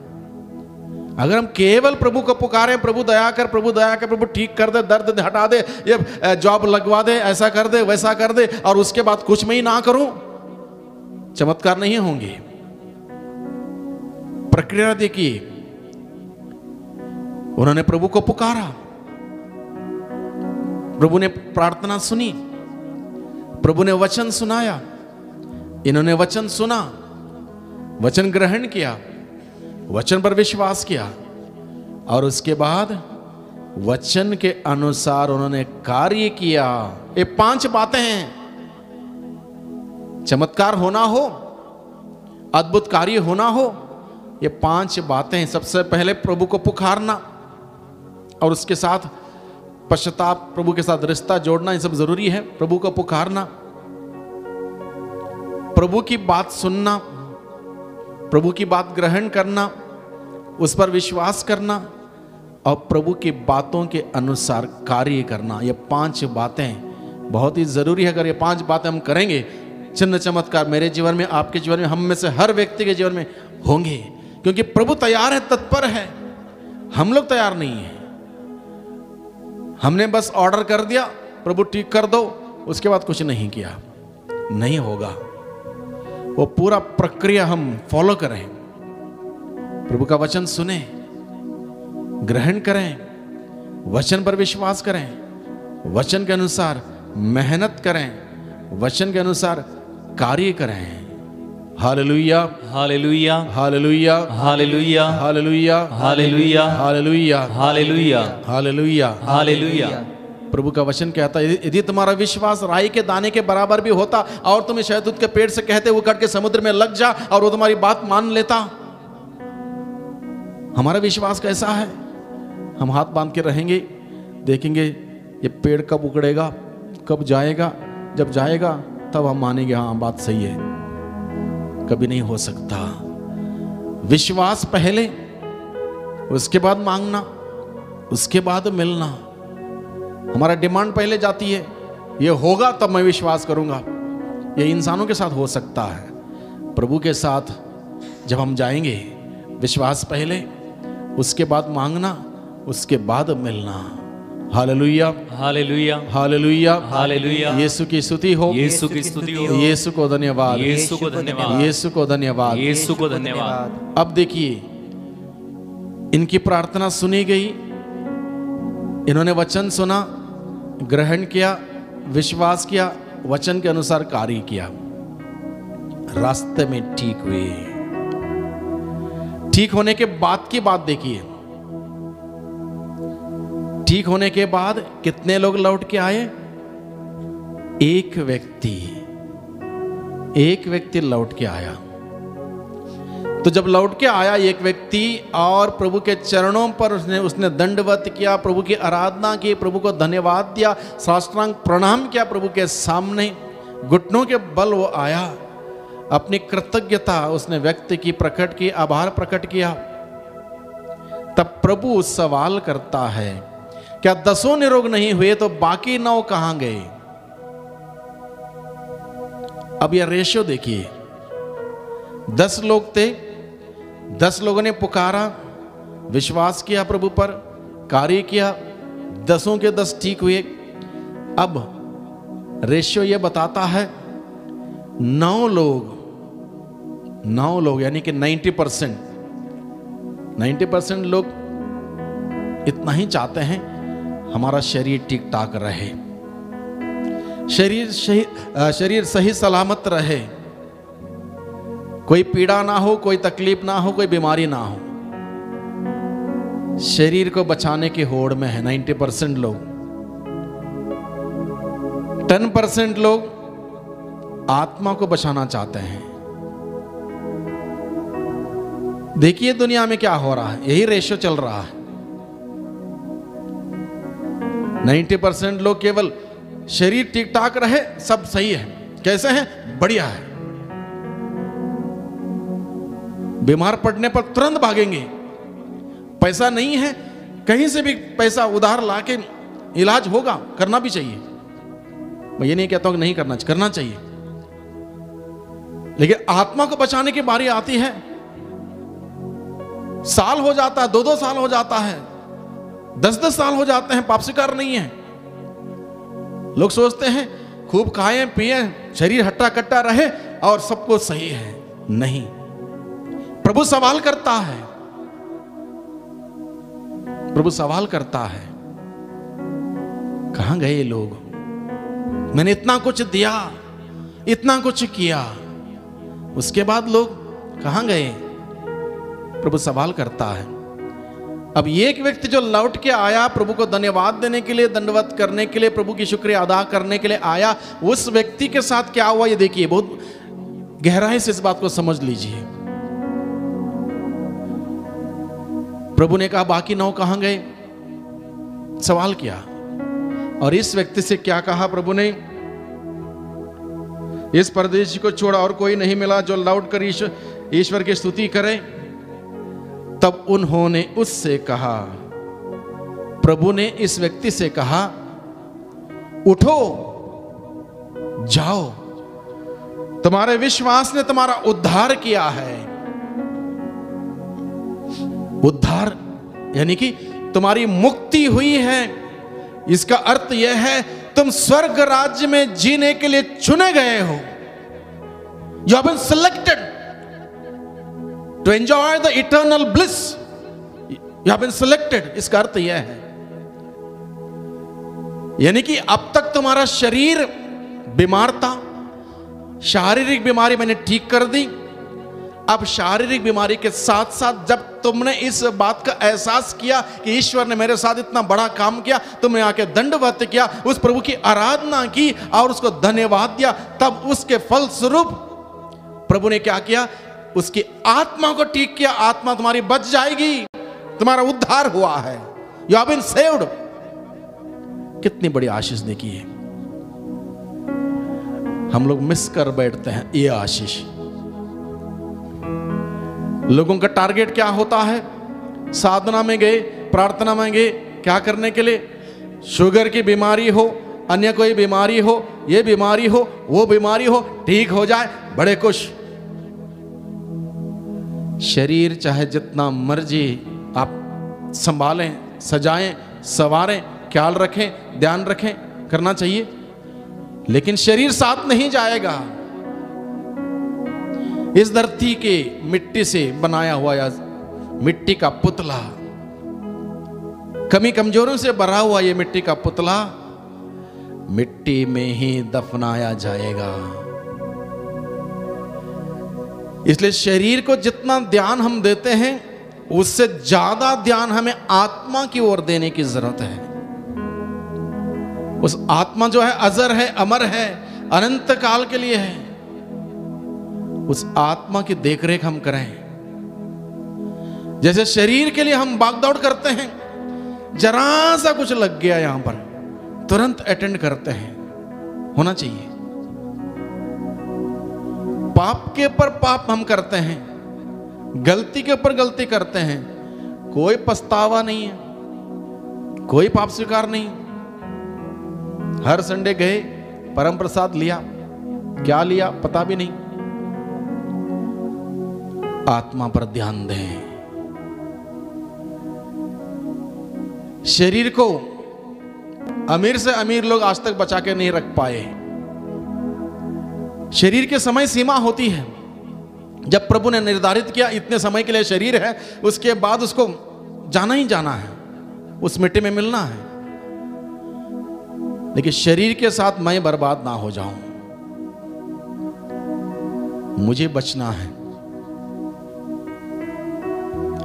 अगर हम केवल प्रभु को पुकारे, प्रभु दया कर, प्रभु दया कर, प्रभु ठीक कर दे, दर्द हटा दे, ये जॉब लगवा दे, ऐसा कर दे, वैसा कर दे, और उसके बाद कुछ मैं ही ना करूं, चमत्कार नहीं होंगे। प्रक्रिया देखिए, उन्होंने प्रभु को पुकारा, प्रभु ने प्रार्थना सुनी, प्रभु ने वचन सुनाया, इन्होंने वचन सुना, वचन ग्रहण किया, वचन पर विश्वास किया और उसके बाद वचन के अनुसार उन्होंने कार्य किया। ये पांच बातें हैं। चमत्कार होना हो, अद्भुत कार्य होना हो, ये पांच बातें हैं। सबसे पहले प्रभु को पुकारना और उसके साथ पश्चाताप, प्रभु के साथ रिश्ता जोड़ना, ये सब जरूरी है। प्रभु को पुकारना, प्रभु की बात सुनना, प्रभु की बात ग्रहण करना, उस पर विश्वास करना और प्रभु की बातों के अनुसार कार्य करना, ये पांच बातें बहुत ही ज़रूरी है। अगर ये पांच बातें हम करेंगे, चिन्ह चमत्कार मेरे जीवन में, आपके जीवन में, हम में से हर व्यक्ति के जीवन में होंगे, क्योंकि प्रभु तैयार है, तत्पर है। हम लोग तैयार नहीं हैं, हमने बस ऑर्डर कर दिया, प्रभु ठीक कर दो, उसके बाद कुछ नहीं किया, नहीं होगा। वो पूरा प्रक्रिया हम फॉलो करें, प्रभु का वचन सुने, ग्रहण करें, वचन पर विश्वास करें, वचन के अनुसार मेहनत करें, वचन के अनुसार कार्य करें। Hallelujah, hallelujah, hallelujah, hallelujah, hallelujah, hallelujah, hallelujah, hallelujah, hallelujah, hallelujah. प्रभु का वचन कहता है यदि तुम्हारा विश्वास राई के दाने के बराबर भी होता और तुम्हें शहतूत के पेड़ से कहते उकड़ के समुद्र में लग जा और वो तुम्हारी बात मान लेता। हमारा विश्वास कैसा है? हम हाथ बांध के रहेंगे, देखेंगे ये पेड़ कब उकड़ेगा, कब जाएगा, जब जाएगा तब हम मानेंगे हाँ बात सही है। कभी नहीं हो सकता। विश्वास पहले, उसके बाद मांगना, उसके बाद मिलना। हमारा डिमांड पहले जाती है, ये होगा तब मैं विश्वास करूंगा, ये इंसानों के साथ हो सकता है, प्रभु के साथ जब हम जाएंगे, विश्वास पहले, उसके बाद मांगना, उसके बाद मिलना। Hallelujah, hallelujah, hallelujah, hallelujah. Yeshu की स्तुति हो, यीशु की स्तुति हो। यीशु को धन्यवाद, यीशु को धन्यवाद, यीशु को धन्यवाद, यीशु को धन्यवाद। अब देखिए, इनकी प्रार्थना सुनी गई, इन्होंने वचन सुना, ग्रहण किया, विश्वास किया, वचन के अनुसार कार्य किया, रास्ते में ठीक हुए। ठीक होने के बाद की बात देखिए, ठीक होने के बाद कितने लोग लौट के आए? एक व्यक्ति, एक व्यक्ति लौट के आया। तो जब लौट के आया एक व्यक्ति और प्रभु के चरणों पर उसने उसने दंडवत किया, प्रभु की आराधना की, प्रभु को धन्यवाद दिया, साष्टांग प्रणाम किया, प्रभु के सामने घुटनों के बल वो आया, अपनी कृतज्ञता उसने व्यक्त की, प्रकट की, आभार प्रकट किया। तब प्रभु सवाल करता है, क्या दसों निरोग नहीं हुए तो बाकी नौ कहां गए? अब यह रेशियो देखिए, दस लोग थे, दस लोगों ने पुकारा, विश्वास किया प्रभु पर, कार्य किया, दसों के दस ठीक हुए। अब रेशियो यह बताता है, नौ लोग, नौ लोग यानी कि नब्बे परसेंट, नब्बे परसेंट लोग इतना ही चाहते हैं, हमारा शरीर ठीक ठाक रहे, शरीर शरीर सही सलामत रहे, कोई पीड़ा ना हो, कोई तकलीफ ना हो, कोई बीमारी ना हो, शरीर को बचाने की होड़ में है नब्बे परसेंट लोग। दस परसेंट लोग आत्मा को बचाना चाहते हैं। देखिए दुनिया में क्या हो रहा है, यही रेशियो चल रहा है। नब्बे परसेंट लोग केवल शरीर ठीक ठाक रहे, सब सही है, कैसे हैं? बढ़िया है। बीमार पड़ने पर तुरंत भागेंगे, पैसा नहीं है कहीं से भी पैसा उधार लाके इलाज होगा, करना भी चाहिए, मैं ये नहीं कहता हूं कि नहीं करना, करना चाहिए, लेकिन आत्मा को बचाने की बारी आती है, साल हो जाता है, दो दो साल हो जाता है, दस दस साल हो जाते हैं, पाप स्वीकार नहीं है। लोग सोचते हैं खूब खाएं पिए, शरीर हट्टा कट्टा रहे और सब कुछ सही है। नहीं, प्रभु सवाल करता है, प्रभु सवाल करता है, कहां गए लोग? मैंने इतना कुछ दिया, इतना कुछ किया, उसके बाद लोग कहां गए? प्रभु सवाल करता है। अब ये एक व्यक्ति जो लौट के आया, प्रभु को धन्यवाद देने के लिए, दंडवत करने के लिए, प्रभु की शुक्रिया अदा करने के लिए आया, उस व्यक्ति के साथ क्या हुआ ये देखिए, बहुत गहराई से इस बात को समझ लीजिए। प्रभु ने कहा बाकी नौ कहां गए, सवाल किया, और इस व्यक्ति से क्या कहा प्रभु ने? इस परदेशी को छोड़ा और कोई नहीं मिला जो लौट कर ईश्वर की स्तुति करे। तब उन्होंने उससे कहा, प्रभु ने इस व्यक्ति से कहा, उठो, जाओ, तुम्हारे विश्वास ने तुम्हारा उद्धार किया है। उद्धार यानी कि तुम्हारी मुक्ति हुई है। इसका अर्थ यह है तुम स्वर्ग राज्य में जीने के लिए चुने गए हो। You have been selected to enjoy the eternal bliss. You have been selected, इसका अर्थ यह है। यानी कि अब तक तुम्हारा शरीर बीमार था, शारीरिक बीमारी मैंने ठीक कर दी। अब शारीरिक बीमारी के साथ साथ जब तुमने इस बात का एहसास किया कि ईश्वर ने मेरे साथ इतना बड़ा काम किया, तुमने आके दंडवत किया, उस प्रभु की आराधना की और उसको धन्यवाद दिया, तब उसके फलस्वरूप प्रभु ने क्या किया? उसकी आत्मा को ठीक किया। आत्मा तुम्हारी बच जाएगी, तुम्हारा उद्धार हुआ है। You have been saved. कितनी बड़ी आशीष देखी है, हम लोग मिस कर बैठते हैं ये आशीष। लोगों का टारगेट क्या होता है? साधना में गए, प्रार्थना में गए, क्या करने के लिए? शुगर की बीमारी हो, अन्य कोई बीमारी हो, ये बीमारी हो, वो बीमारी हो, ठीक हो जाए, बड़े खुश। शरीर चाहे जितना मर्जी आप संभालें, सजाएं, सवारें, ख्याल रखें, ध्यान रखें, करना चाहिए, लेकिन शरीर साथ नहीं जाएगा। इस धरती के मिट्टी से बनाया हुआ या मिट्टी का पुतला, कमी कमजोरों से भरा हुआ यह मिट्टी का पुतला मिट्टी में ही दफनाया जाएगा। इसलिए शरीर को जितना ध्यान हम देते हैं उससे ज्यादा ध्यान हमें आत्मा की ओर देने की जरूरत है। उस आत्मा जो है अजर है, अमर है, अनंत काल के लिए है। उस आत्मा की देखरेख हम करें। जैसे शरीर के लिए हम भागदौड़ करते हैं, जरा सा कुछ लग गया यहां पर तुरंत अटेंड करते हैं, होना चाहिए। पाप के ऊपर पाप हम करते हैं, गलती के ऊपर गलती करते हैं, कोई पछतावा नहीं है, कोई पाप स्वीकार नहीं। हर संडे गए, परम प्रसाद लिया, क्या लिया पता भी नहीं। आत्मा पर ध्यान दें। शरीर को अमीर से अमीर लोग आज तक बचा के नहीं रख पाए। शरीर के समय सीमा होती है, जब प्रभु ने निर्धारित किया इतने समय के लिए शरीर है, उसके बाद उसको जाना ही जाना है, उस मिट्टी में मिलना है। लेकिन शरीर के साथ मैं बर्बाद ना हो जाऊं, मुझे बचना है।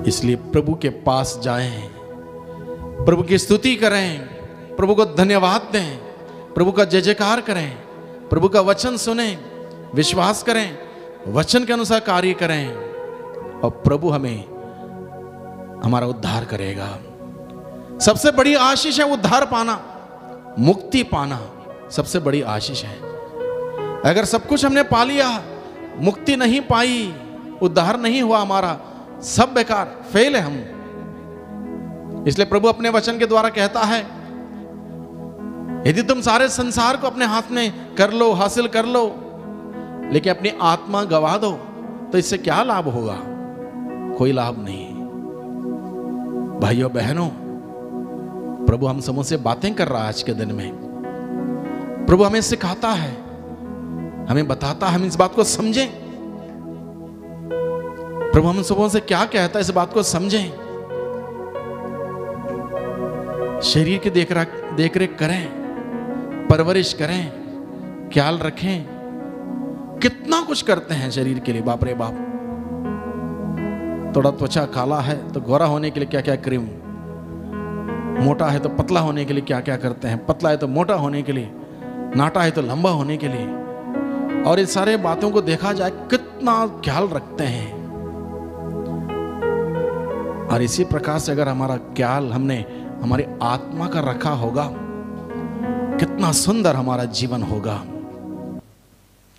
इसलिए प्रभु के पास जाएं, प्रभु की स्तुति करें, प्रभु को धन्यवाद दें, प्रभु का जय जयकार करें, प्रभु का वचन सुनें, विश्वास करें, वचन के अनुसार कार्य करें, और प्रभु हमें हमारा उद्धार करेगा। सबसे बड़ी आशीष है उद्धार पाना, मुक्ति पाना सबसे बड़ी आशीष है। अगर सब कुछ हमने पा लिया, मुक्ति नहीं पाई, उद्धार नहीं हुआ, हमारा सब बेकार, फेल है हम। इसलिए प्रभु अपने वचन के द्वारा कहता है, यदि तुम सारे संसार को अपने हाथ में कर लो, हासिल कर लो, लेकिन अपनी आत्मा गवा दो, तो इससे क्या लाभ होगा? कोई लाभ नहीं। भाइयों बहनों, प्रभु हम समूह से बातें कर रहा है आज के दिन में। प्रभु हमें सिखाता है, हमें बताता है, हम इस बात को समझें। प्रभु हम सबों से क्या कहता है, इस बात को समझें। शरीर की देखरेख करें, परवरिश करें, ख्याल रखें। कितना कुछ करते हैं शरीर के लिए, बाप रे बाप। थोड़ा त्वचा काला है तो गोरा होने के लिए क्या क्या क्रीम, मोटा है तो पतला होने के लिए क्या क्या करते हैं, पतला है तो मोटा होने के लिए, नाटा है तो लंबा होने के लिए। और इन सारे बातों को देखा जाए कितना ख्याल रखते हैं। और इसी प्रकार से अगर हमारा ख्याल हमने हमारी आत्मा का रखा होगा, कितना सुंदर हमारा जीवन होगा,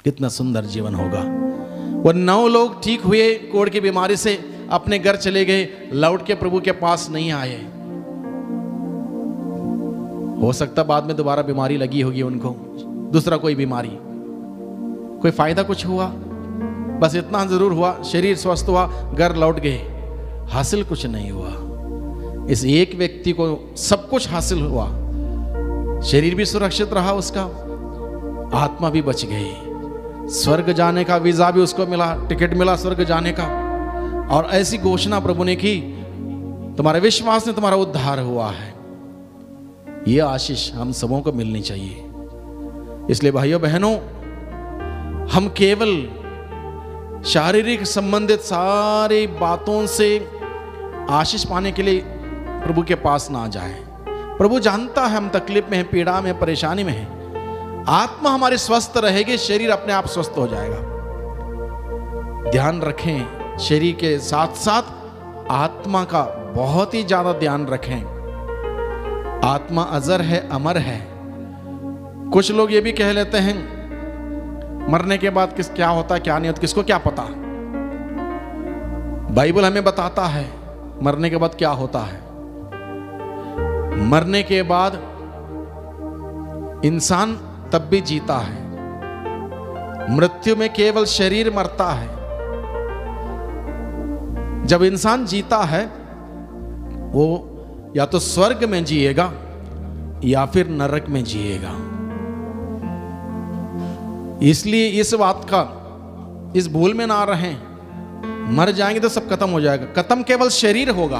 कितना सुंदर जीवन होगा। वो नौ लोग ठीक हुए कोढ़ की बीमारी से, अपने घर चले गए, लौट के प्रभु के पास नहीं आए। हो सकता बाद में दोबारा बीमारी लगी होगी उनको, दूसरा कोई बीमारी। कोई फायदा कुछ हुआ? बस इतना जरूर हुआ, शरीर स्वस्थ हुआ, घर लौट गए, हासिल कुछ नहीं हुआ। इस एक व्यक्ति को सब कुछ हासिल हुआ, शरीर भी सुरक्षित रहा उसका, आत्मा भी बच गई, स्वर्ग जाने का वीजा भी उसको मिला, टिकट मिला स्वर्ग जाने का। और ऐसी घोषणा प्रभु ने की, तुम्हारे विश्वास ने तुम्हारा उद्धार हुआ है। यह आशीष हम सबों को मिलनी चाहिए। इसलिए भाइयों बहनों, हम केवल शारीरिक संबंधित सारी बातों से आशीष पाने के लिए प्रभु के पास ना जाएं। प्रभु जानता है हम तकलीफ में हैं, पीड़ा में, परेशानी में हैं। आत्मा हमारी स्वस्थ रहेगी, शरीर अपने आप स्वस्थ हो जाएगा। ध्यान रखें, शरीर के साथ साथ आत्मा का बहुत ही ज्यादा ध्यान रखें। आत्मा अजर है, अमर है। कुछ लोग ये भी कह लेते हैं मरने के बाद किस क्या होता है क्या नहीं होता, किसको क्या पता। बाइबल हमें बताता है मरने के बाद क्या होता है। मरने के बाद इंसान तब भी जीता है, मृत्यु में केवल शरीर मरता है। जब इंसान जीता है वो या तो स्वर्ग में जिएगा या फिर नरक में जिएगा। इसलिए इस बात का इस भूल में ना रहें, मर जाएंगे तो सब खत्म हो जाएगा। खत्म केवल शरीर होगा,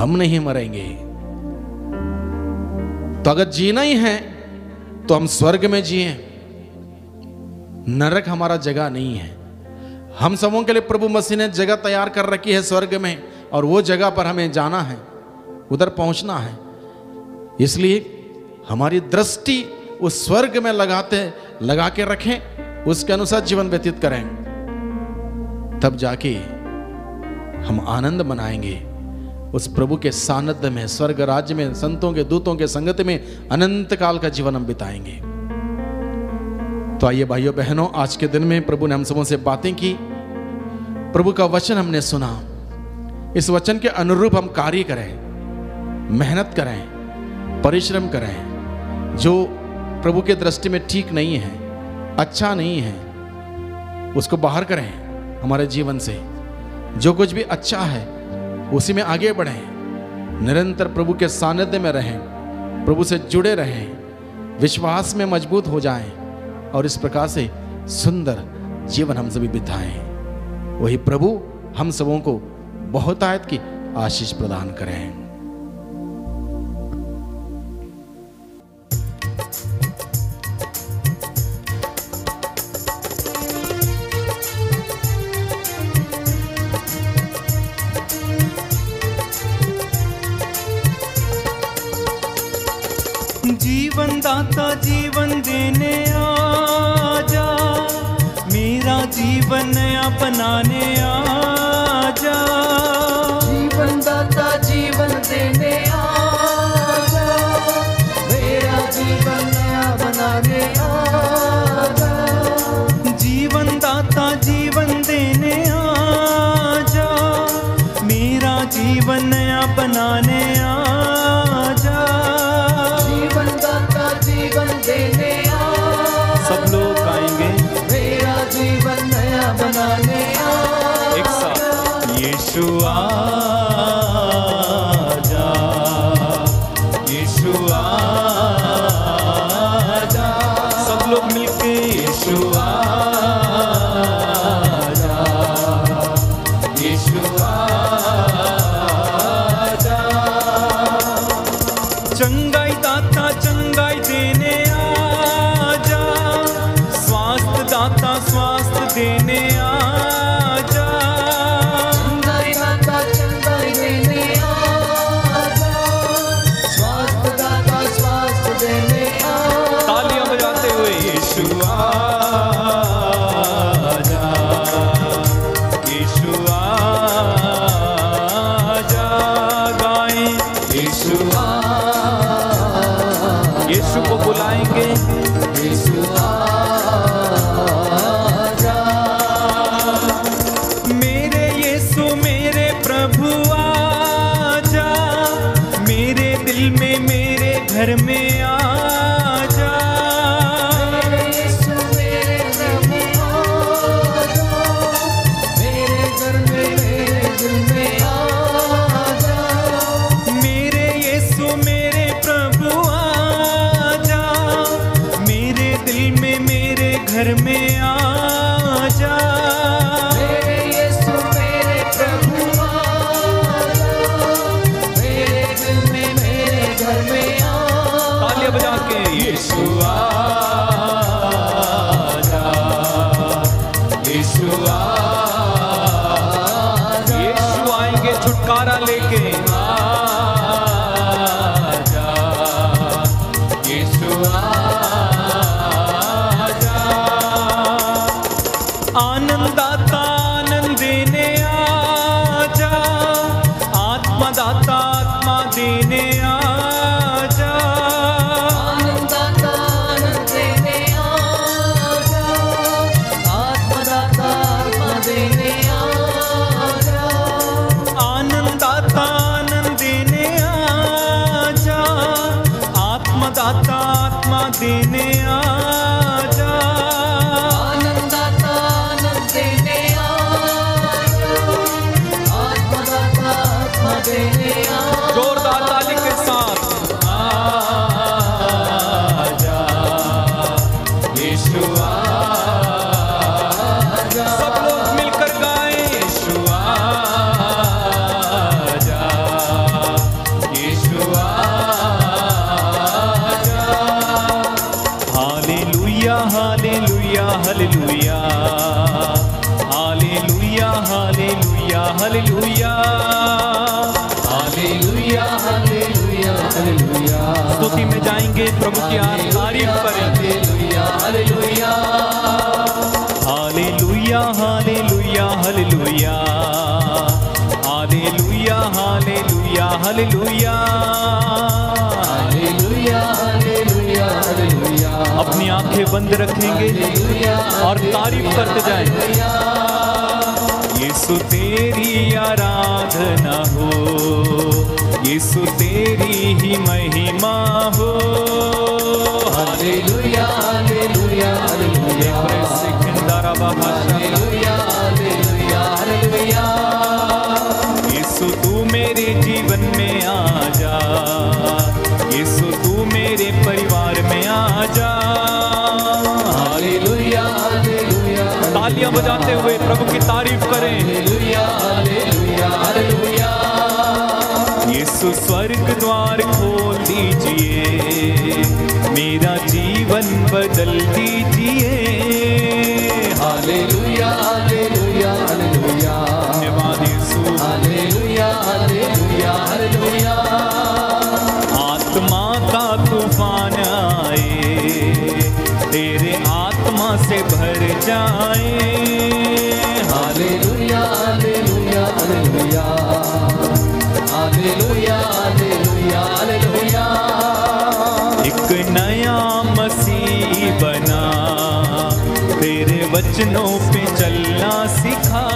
हम नहीं मरेंगे। तो अगर जीना ही है तो हम स्वर्ग में जिए, नरक हमारा जगह नहीं है। हम सबों के लिए प्रभु मसीह ने जगह तैयार कर रखी है स्वर्ग में, और वो जगह पर हमें जाना है, उधर पहुंचना है। इसलिए हमारी दृष्टि उस स्वर्ग में लगाते लगा के रखें, उसके अनुसार जीवन व्यतीत करें, तब जाके हम आनंद मनाएंगे उस प्रभु के सानिध्य में, स्वर्ग राज्य में, संतों के दूतों के संगत में अनंत काल का जीवन हम बिताएंगे। तो आइए भाइयों बहनों, आज के दिन में प्रभु ने हम सबों से बातें की, प्रभु का वचन हमने सुना। इस वचन के अनुरूप हम कार्य करें, मेहनत करें, परिश्रम करें। जो प्रभु के दृष्टि में ठीक नहीं है, अच्छा नहीं है, उसको बाहर करें हमारे जीवन से। जो कुछ भी अच्छा है उसी में आगे बढ़ें, निरंतर प्रभु के सानिध्य में रहें, प्रभु से जुड़े रहें, विश्वास में मजबूत हो जाएं, और इस प्रकार से सुंदर जीवन हम सभी बिताएं। वही प्रभु हम सबों को बहुतायत की आशीष प्रदान करें। जीवन दाता जीवन देने आजा, मेरा जीवन अपनाने आजा। जीवन दाता जीवन देने आजा, मेरा जीवन अपनाने आजा। जीवन दाता जीवन देने आजा, मेरा जीवन अपनाने आजा। सब लोग आएंगे, मेरा जीवन नया बनाने आजा। एक साथ यीशु आजा, यीशु आजा। सब लोग मिलके यीशु आजा, यीशु आजा। चंगाई दाता चंगाई देने आजा, स्वास्थ्य दाता स्वास्थ्य देने आजा। चंगाई दाता चंगाई देने आजा, स्वास्थ्य दाता स्वास्थ्य देने आजा। तालियां बजाते हुए यीशु आजा, यीशु आजा। गाएं यीशु आजा, यीशु को बुलाएंगे, यीशु आजा। मेरे यीशु मेरे प्रभु आजा, मेरे दिल में मेरे घर में आजा। मेरे यीशु मेरे प्रभु आजा, मेरे घर में मेरे दिल में आजा। मेरे यीशु मेरे प्रभु आजा, मेरे दिल में मेरे घर में आजा। मेरे यीशु मेरे प्रभु आजा, मेरे दिल में मेरे घर में आजा। तालियां बजा के यीशु आजा, यीशु आजा। यीशु आएंगे छुटकारा लेके आजा, यीशु आजा। आनंद दाता आनंद देने आजा, आत्मा दाता आत्मा देने आजा। आनंद दाता आनंद देने आजा, आत्मा दाता आत्मा देने आजा। आनंद दाता आनंद देने आजा, आत्मा दाता के प्रभु की तारीफ करें। Hallelujah hallelujah hallelujah hallelujah hallelujah hallelujah hallelujah hallelujah hallelujah. अपनी आंखें बंद रखेंगे और तारीफ करते जाएं। यीशु तेरी आराधना हो, यीशु तेरी ही महिमा हो। Hallelujah hallelujah hallelujah hallelujah. Yeshu तू मेरे जीवन में आ जा, यीशु तू मेरे परिवार में आ जा। Hallelujah hallelujah. तालियां बजाते हुए प्रभु की तारीफ करें। Hallelujah hallelujah hallelujah. यीशु स्वर्ग द्वार खोल दीजिए, मेरा जीवन बदल दीजिए। Hallelujah hallelujah hallelujah. धन्यवाद यीशु। Hallelujah hallelujah hallelujah. आत्मा का तूफान आए, तेरे आत्मा से भर जाए। Hallelujah hallelujah hallelujah hallelujah hallelujah hallelujah. एक नया मसीह बना, तेरे वचनों पे चलना सिखा।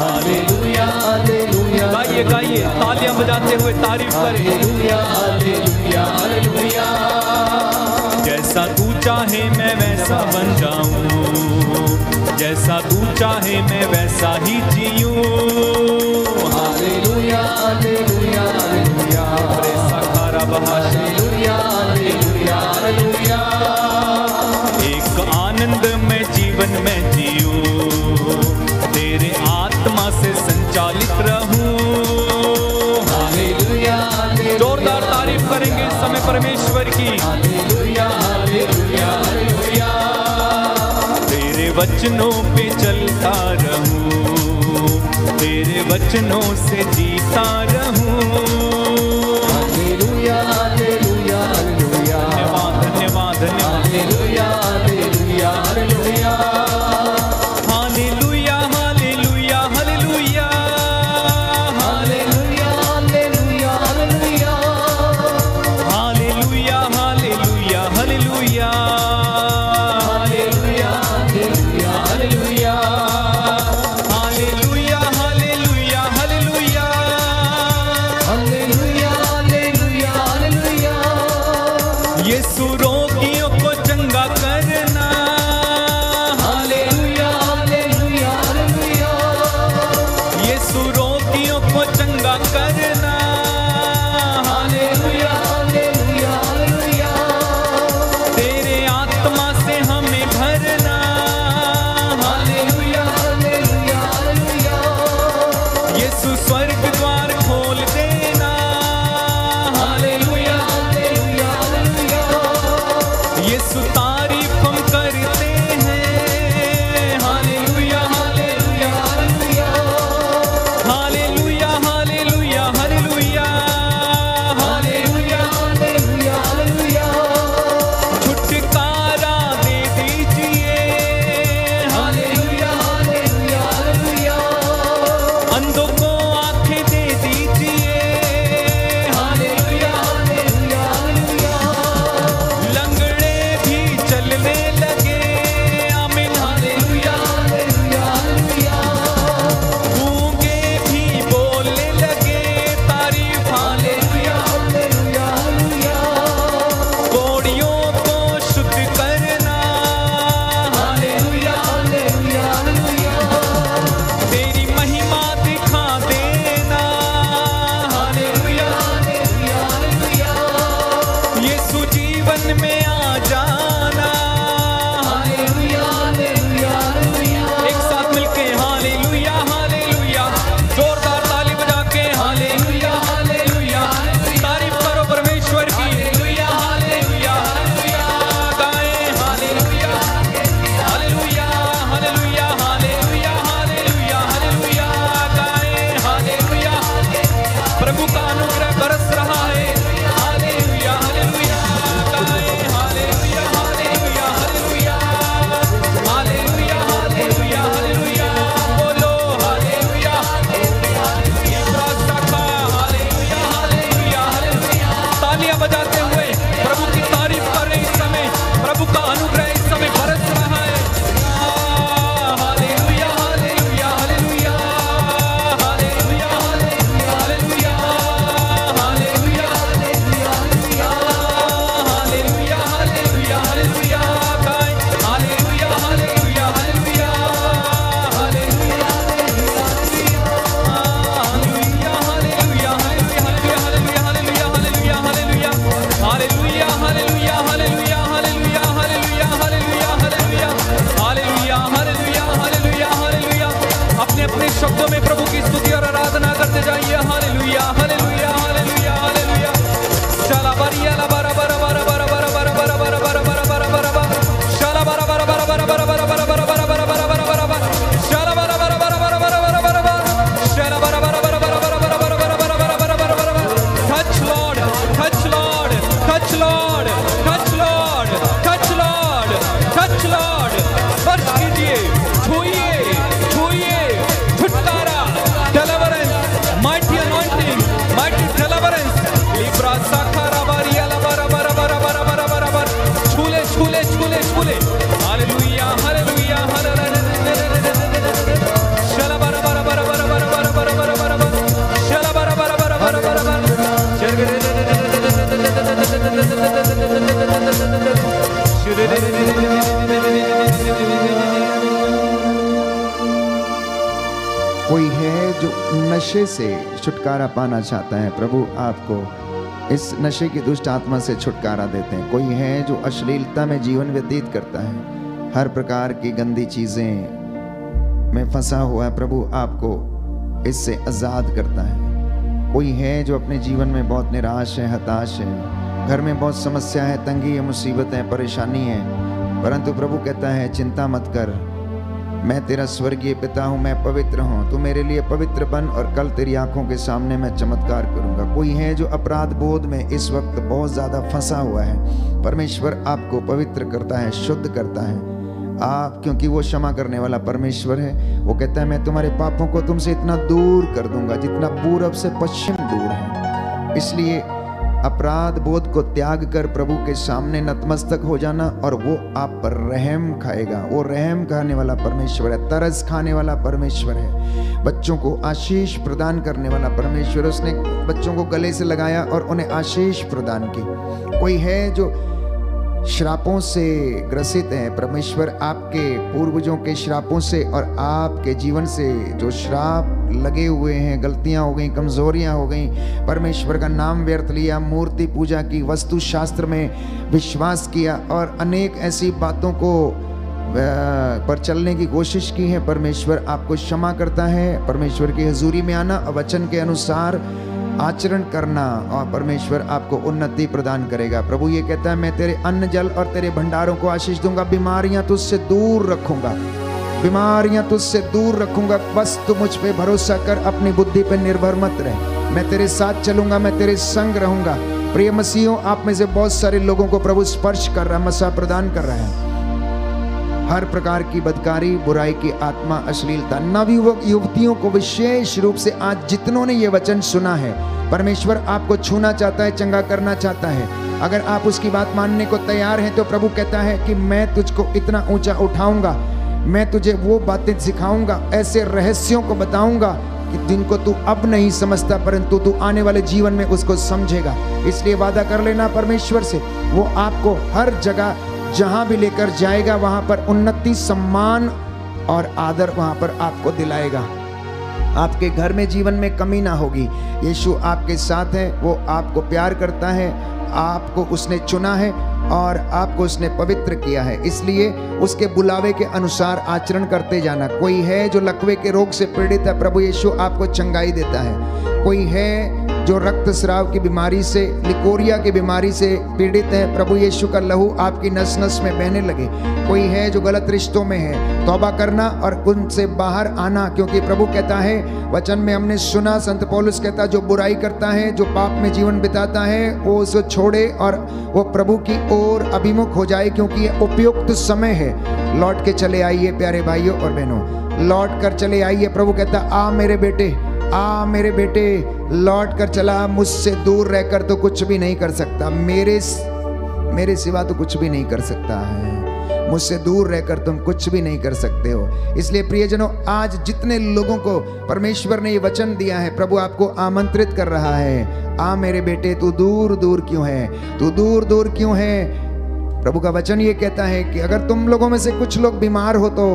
Hallelujah hallelujah. गाइए गाइए, तालियां बजाते हुए तारीफ करें। Hallelujah hallelujah hallelujah. जैसा तू चाहे मैं वैसा बन जाऊं, जैसा तू चाहे मैं वैसा ही जीऊं। Hallelujah hallelujah hallelujah hallelujah hallelujah hallelujah. एक आनंद में जीवन में जियो, तेरे आत्मा से संचालित रहूं। Hallelujah hallelujah. जोरदार तारीफ करेंगे इस समय परमेश्वर की। Hallelujah hallelujah hallelujah. तेरे वचनों पे चलता रहूं, तेरे वचनों से जीता रहूं। Hallelujah hallelujah hallelujah. धन्यवाद धन्यवाद hallelujah hallelujah hallelujah hallelujah hallelujah hallelujah hallelujah hallelujah hallelujah hallelujah hallelujah hallelujah hallelujah hallelujah hallelujah. Hallelujah. शब्दों में प्रभु की स्तुति और आराधना करते जाइए। Hallelujah hallelujah hallelujah hallelujah. शाला बरिया ला बरा बरा बरा बरा बरा बरा बरा बरा बरा बरा बरा बरा बरा शाला बरा बरा बरा बरा बरा बरा बरा बरा बरा बरा बरा बरा बरा बरा शाला बरा बरा बरा बरा बरा बरा बरा बरा शाला बरा बरा बरा बरा बरा बरा बरा बरा बरा बरा बरा। Touch Lord touch Lord touch Lord touch Lord touch Lord touch Lord. बर्ष कीजिए, छूइए छूइए। छुटकारा, deliverance, mighty anointing, mighty deliverance. लिब्रा साखारा बारिया ला बरा बरा बरा बरा बरा बरा बरा छूले छूले छूले छूले। Hallelujah hallelujah hallelujah. शला बरा बरा बरा बरा बरा बरा बरा बरा बरा बरा शला बरा बरा बरा बरा बरा बरा कोई है जो नशे से छुटकारा पाना चाहता है, प्रभु आपको इस नशे की दुष्ट आत्मा से छुटकारा देते हैं। कोई है जो अश्लीलता में जीवन व्यतीत करता है, हर प्रकार की गंदी चीज़ें में फंसा हुआ है, प्रभु आपको इससे आज़ाद करता है। कोई है जो अपने जीवन में बहुत निराश है, हताश है, घर में बहुत समस्या है, तंगी है, मुसीबत है, परेशानी है, परंतु प्रभु कहता है चिंता मत कर, मैं तेरा स्वर्गीय पिता हूँ, मैं पवित्र हूँ, तू मेरे लिए पवित्र बन और कल तेरी आंखों के सामने मैं चमत्कार करूँगा। कोई है जो अपराध बोध में इस वक्त बहुत ज़्यादा फंसा हुआ है, परमेश्वर आपको पवित्र करता है, शुद्ध करता है आप, क्योंकि वो क्षमा करने वाला परमेश्वर है। वो कहता है मैं तुम्हारे पापों को तुमसे इतना दूर कर दूँगा जितना पूरब से पश्चिम दूर है। इसलिए अपराध बोध को त्याग कर प्रभु के सामने नतमस्तक हो जाना और वो आप पर रहम खाएगा। वो रहम खाने वाला परमेश्वर है, तरस खाने वाला परमेश्वर है, बच्चों को आशीष प्रदान करने वाला परमेश्वर। उसने बच्चों को गले से लगाया और उन्हें आशीष प्रदान की। कोई है जो श्रापों से ग्रसित है, परमेश्वर आपके पूर्वजों के श्रापों से और आपके जीवन से जो श्राप लगे हुए हैं, गलतियां हो गई, कमजोरियां हो गई, परमेश्वर का नाम व्यर्थ लिया, मूर्ति पूजा की, वस्तु शास्त्र में विश्वास किया और अनेक ऐसी बातों को पर चलने की कोशिश की है, परमेश्वर आपको क्षमा करता है। परमेश्वर की हजूरी में आना, वचन के अनुसार आचरण करना और परमेश्वर आपको उन्नति प्रदान करेगा। प्रभु ये कहता है मैं तेरे अन्न जल और तेरे भंडारों को आशीष दूंगा, बीमारियां तुझसे दूर रखूंगा, बीमारियां तुझसे दूर रखूंगा। बस तू मुझ पे भरोसा कर, अपनी बुद्धि पे निर्भर मत रह, मैं तेरे साथ चलूंगा, मैं तेरे संग रहूंगा। प्रिय मसीहों, आप में से बहुत सारे लोगों को प्रभु स्पर्श कर रहा है, मसा प्रदान कर रहा है। हर प्रकार की बदकारी, बुराई की आत्मा, अश्लीलता, नवयुवक युवतियों को विशेष रूप से आज जितनों ने ये वचन सुना है, परमेश्वर आपको छूना चाहता है, चंगा करना चाहता है। अगर आप उसकी बात मानने को तैयार हैं तो प्रभु कहता है कि मैं तुझको इतना ऊँचा उठाऊंगा, मैं तुझे वो बातें सिखाऊंगा, ऐसे रहस्यों को बताऊंगा कि जिनको तू अब नहीं समझता, परंतु तू आने वाले जीवन में उसको समझेगा। इसलिए वादा कर लेना परमेश्वर से, वो आपको हर जगह जहां भी लेकर जाएगा वहां पर उन्नति, सम्मान और आदर वहां पर आपको दिलाएगा। आपके घर में, जीवन में कमी ना होगी। यीशु आपके साथ है, वो आपको प्यार करता है, आपको उसने चुना है और आपको उसने पवित्र किया है, इसलिए उसके बुलावे के अनुसार आचरण करते जाना। कोई है जो लकवे के रोग से पीड़ित है, प्रभु यीशु आपको चंगाई देता है। कोई है जो रक्तस्राव की बीमारी से, लिकोरिया की बीमारी से पीड़ित है, प्रभु यीशु का लहू आपकी नस नस में बहने लगे। कोई है जो गलत रिश्तों में है, तौबा करना और उनसे बाहर आना, क्योंकि प्रभु कहता है, वचन में हमने सुना, संत पौलुस कहता है जो बुराई करता है, जो पाप में जीवन बिताता है, वो उसको छोड़े और वो प्रभु की और अभिमुख हो जाए, क्योंकि ये उपयुक्त समय है। लौट के चले आइए प्यारे भाइयों और बहनों, लौट कर चले आइए। प्रभु कहता आ मेरे बेटे, आ मेरे बेटे, लौट कर चला, मुझसे दूर रहकर तो कुछ भी नहीं कर सकता, मेरे मेरे सिवा तो कुछ भी नहीं कर सकता है, मुझसे दूर रहकर तुम कुछ भी नहीं कर सकते हो। इसलिए प्रियजनों, आज जितने लोगों को परमेश्वर ने ये वचन दिया है, प्रभु आपको आमंत्रित कर रहा है, आ मेरे बेटे, तू दूर दूर क्यों है, तू दूर दूर क्यों है? प्रभु का वचन ये कहता है कि अगर तुम लोगों में से कुछ लोग बीमार हो तो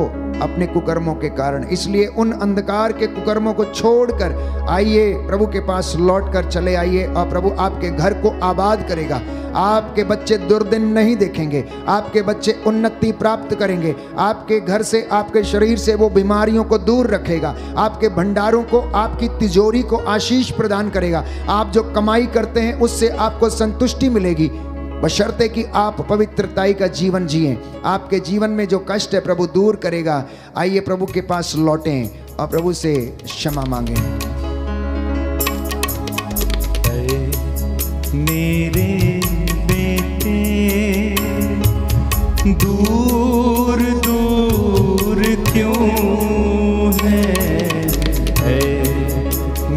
अपने कुकर्मों के कारण, इसलिए उन अंधकार के कुकर्मों को छोड़कर आइए प्रभु के पास लौटकर चले आइए और प्रभु आपके घर को आबाद करेगा। आपके बच्चे दुर्दिन नहीं देखेंगे, आपके बच्चे उन्नति प्राप्त करेंगे, आपके घर से आपके शरीर से वो बीमारियों को दूर रखेगा, आपके भंडारों को, आपकी तिजोरी को आशीष प्रदान करेगा। आप जो कमाई करते हैं उससे आपको संतुष्टि मिलेगी, बशर्ते कि आप पवित्रताई का जीवन जिएं। आपके जीवन में जो कष्ट है प्रभु दूर करेगा। आइए प्रभु के पास लौटें और प्रभु से क्षमा मांगें। मेरे बेटे दूर दूर क्यों है, है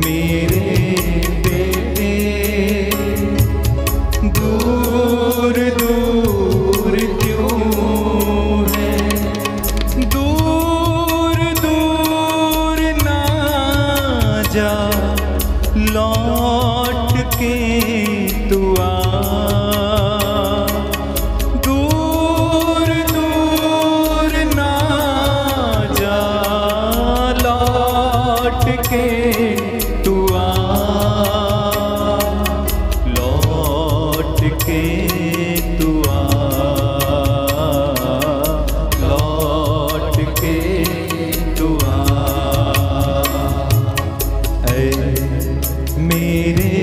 मेरे बेटे दूर दूर क्यों है, दूर दूर ना जा लौट के दुआ, दूर दूर ना जा लौट के दुआ, लौट के दुआ, लौट के दुआ। ऐ मेरे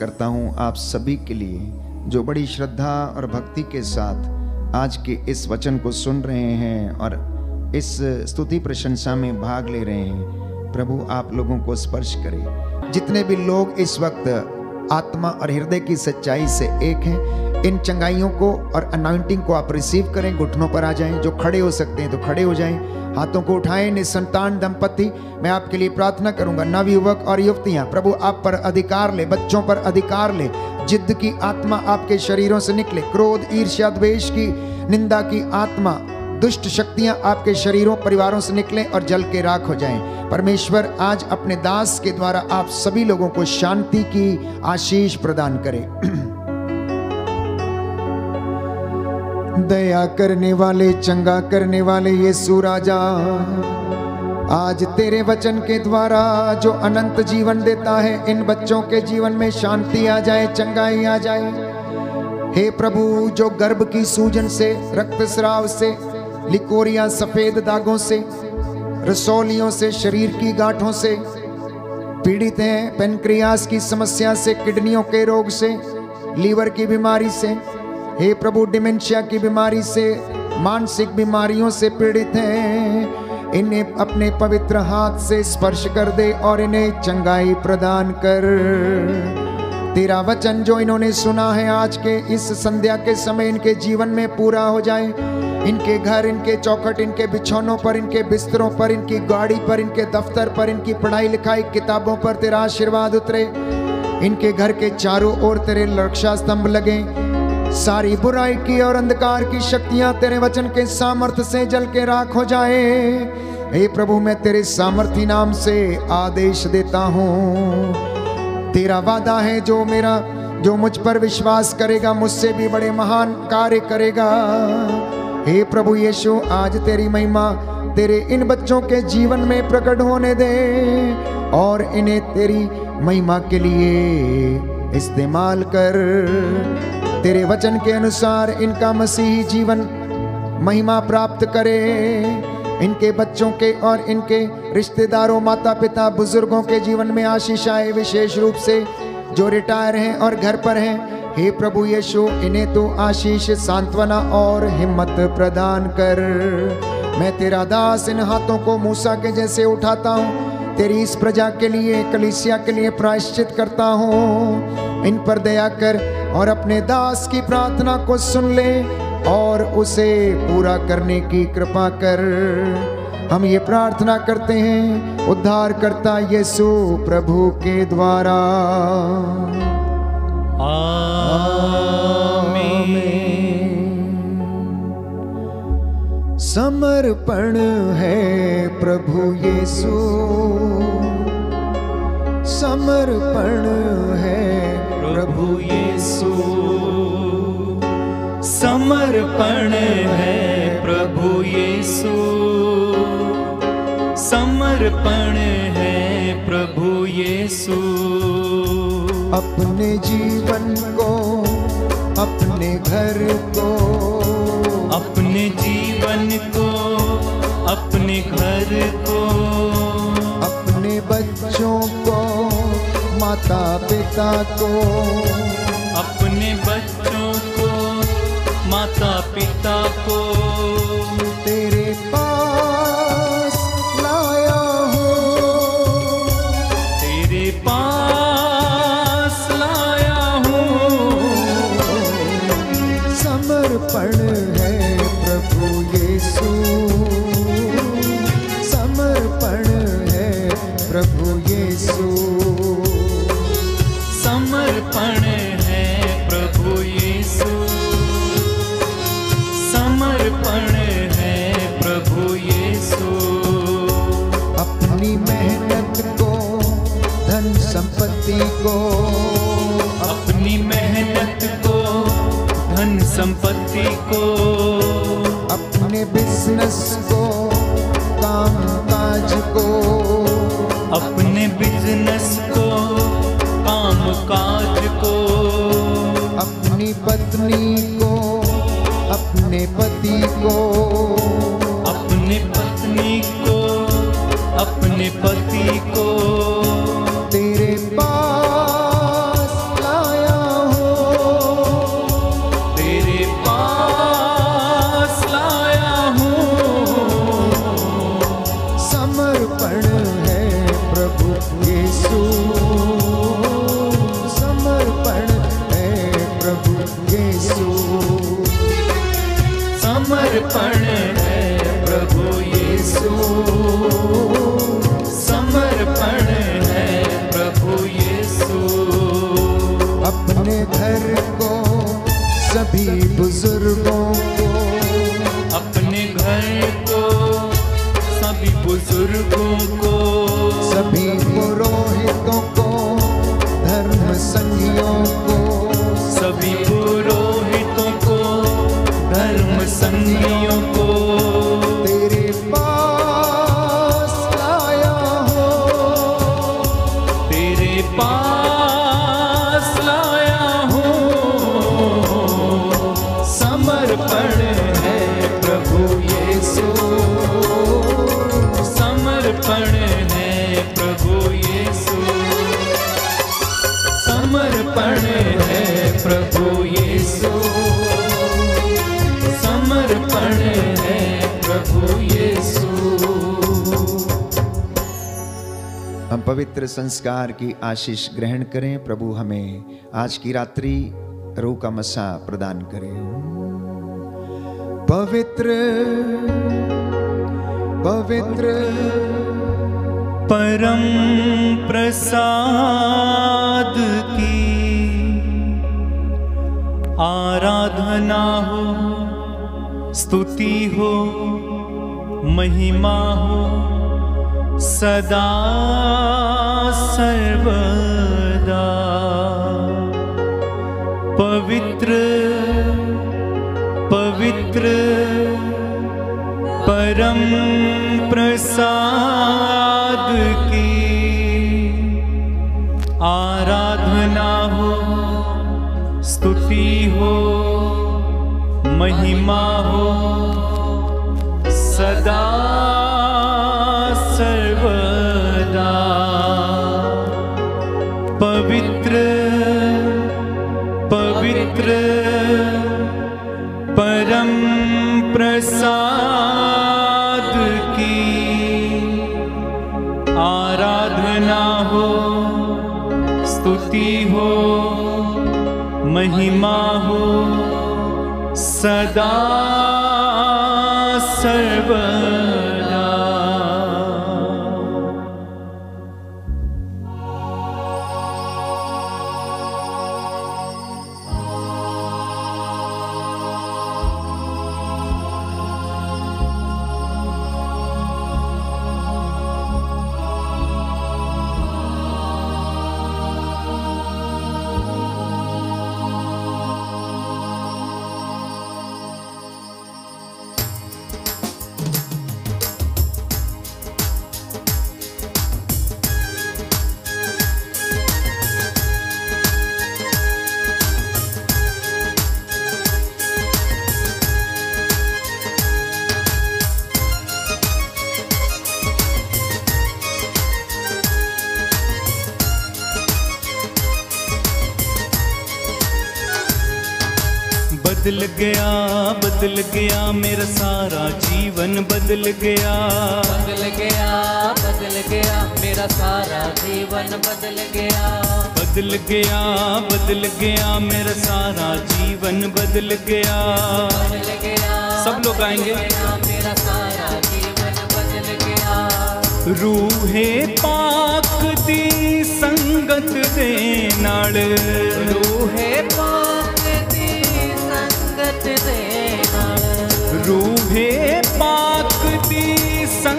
करता हूं आप सभी के लिए जो बड़ी श्रद्धा और भक्ति के साथ आज के इस वचन को सुन रहे हैं और इस स्तुति प्रशंसा में भाग ले रहे हैं। प्रभु आप लोगों को स्पर्श करे। जितने भी लोग इस वक्त आत्मा और हृदय की सच्चाई से एक हैं, इन चंगाइयों को और अनाउंटिंग को आप रिसीव करें। घुटनों पर आ जाएं, जो खड़े हो सकते हैं तो खड़े हो जाएं, हाथों को उठाएं। निसंतान दंपति, मैं आपके लिए प्रार्थना करूंगा। नवयुवक और युवतियां, प्रभु आप पर अधिकार ले, बच्चों पर अधिकार ले। जिद्द की आत्मा आपके शरीरों से निकले, क्रोध, ईर्ष्या, द्वेष की, निंदा की आत्मा, दुष्ट शक्तियां आपके शरीरों, परिवारों से निकलें और जल के राख हो जाएं। परमेश्वर आज अपने दास के द्वारा आप सभी लोगों को शांति की आशीष प्रदान करे। दया करने वाले, चंगा करने वाले यीशु राजा, आज तेरे वचन के द्वारा जो अनंत जीवन देता है, इन बच्चों के जीवन में शांति आ जाए, चंगाई आ जाए। हे प्रभु, जो गर्भ की सूजन से, रक्तस्राव से, लिकोरिया सफेद दागों से, रसौलियों से, शरीर की गांठों से पीड़ित हैं, पेनक्रियास की समस्या से, किडनियों के रोग से, लीवर की बीमारी से, हे प्रभु डिमेंशिया की बीमारी से, मानसिक बीमारियों से पीड़ित हैं, इन्हें अपने पवित्र हाथ से स्पर्श कर दे और इन्हें चंगाई प्रदान कर। तेरा वचन जो इन्होंने सुना है आज के इस संध्या के समय, इनके जीवन में पूरा हो जाए। इनके घर, इनके चौखट, इनके बिछौनों पर, इनके बिस्तरों पर, इनकी गाड़ी पर, इनके दफ्तर पर, इनकी पढ़ाई लिखाई किताबों पर तेरा आशीर्वाद उतरे। इनके घर के चारों ओर तेरे रक्षा स्तंभ लगे। सारी बुराई की और अंधकार की शक्तियां तेरे वचन के सामर्थ्य से जल के राख हो जाए। हे प्रभु, मैं तेरे सामर्थी नाम से आदेश देता हूँ। तेरा वादा है जो मेरा जो मुझ पर विश्वास करेगा, मुझसे भी बड़े महान कार्य करेगा। हे प्रभु यीशु, आज तेरी महिमा तेरे इन बच्चों के जीवन में प्रकट होने दे और इन्हें तेरी महिमा के लिए इस्तेमाल कर। तेरे वचन के अनुसार इनका मसीही जीवन महिमा प्राप्त करे। इनके बच्चों के और इनके रिश्तेदारों, माता पिता, बुजुर्गों के जीवन में आशीष आए, विशेष रूप से जो रिटायर हैं और घर पर हैं। हे प्रभु यीशु, इन्हें तो आशीष, सांत्वना और हिम्मत प्रदान कर। मैं तेरा दास इन हाथों को मूसा के जैसे उठाता हूँ, तेरी इस प्रजा के लिए, कलीसिया के लिए प्रायश्चित करता हूँ। इन पर दया कर और अपने दास की प्रार्थना को सुन ले और उसे पूरा करने की कृपा कर। हम ये प्रार्थना करते हैं उद्धारकर्ता यीशु प्रभु के द्वारा। आमीन। समर्पण है प्रभु यीशु, समर्पण है प्रभु यीशु, समर्पण है प्रभु यीशु, समर्पण है प्रभु यीशु। अपने जीवन को, अपने घर को, अपने जीवन को, अपने घर को, अपने बच्चों को, माता पिता को, अपने बच्चों को, माता पिता को तेरे पास लाया हूँ, तेरे पास समर्पण है प्रभु यीशु, समर्पण है प्रभु यीशु, समर्पण है प्रभु यीशु, समर्पण है प्रभु यीशु। अपनी मेहनत को, धन संपत्ति को, अपनी मेहनत को, धन संपत्ति को, अपने बिजनेस को, काम काज को, अपने बिजनेस को, काम काज को, अपनी पत्नी को, अपने पति को, अपने पत्नी को, अपने पति को तेरे पास समर्पण है प्रभु यीशु, समर्पण है प्रभु यीशु। अपने घर को, सभी बुजुर्गों को, अपने घर को, सभी बुजुर्गों को, सभी पुरोहितों को, धर्म संघियों को, सभी पुरोहितों को, धर्म पवित्र संस्कार की आशीष ग्रहण करें। प्रभु हमें आज की रात्रि रू का मसा प्रदान करें। पवित्र पवित्र परम प्रसाद की आराधना हो, स्तुति हो, महिमा हो सदा सर्वदा। पवित्र पवित्र परम प्रसाद की आराधना हो, स्तुति हो, महिमा हो सदा सर्वदा। पवित्र पवित्र परम प्रसाद की आराधना हो, स्तुति हो, महिमा हो सदा सर्वदा। बदल गया बदल गया मेरा सारा जीवन, बदल गया बदल गया बदल गया मेरा सारा जीवन, बदल गया बदल गया बदल गया मेरा सारा जीवन, बदल गया बदल गया। सब लोग गाएंगे मेरा सारा जीवन बदल गया। रूहे पाक दी संगत दे नाल, रूहे रूहे पाक दी संगत दे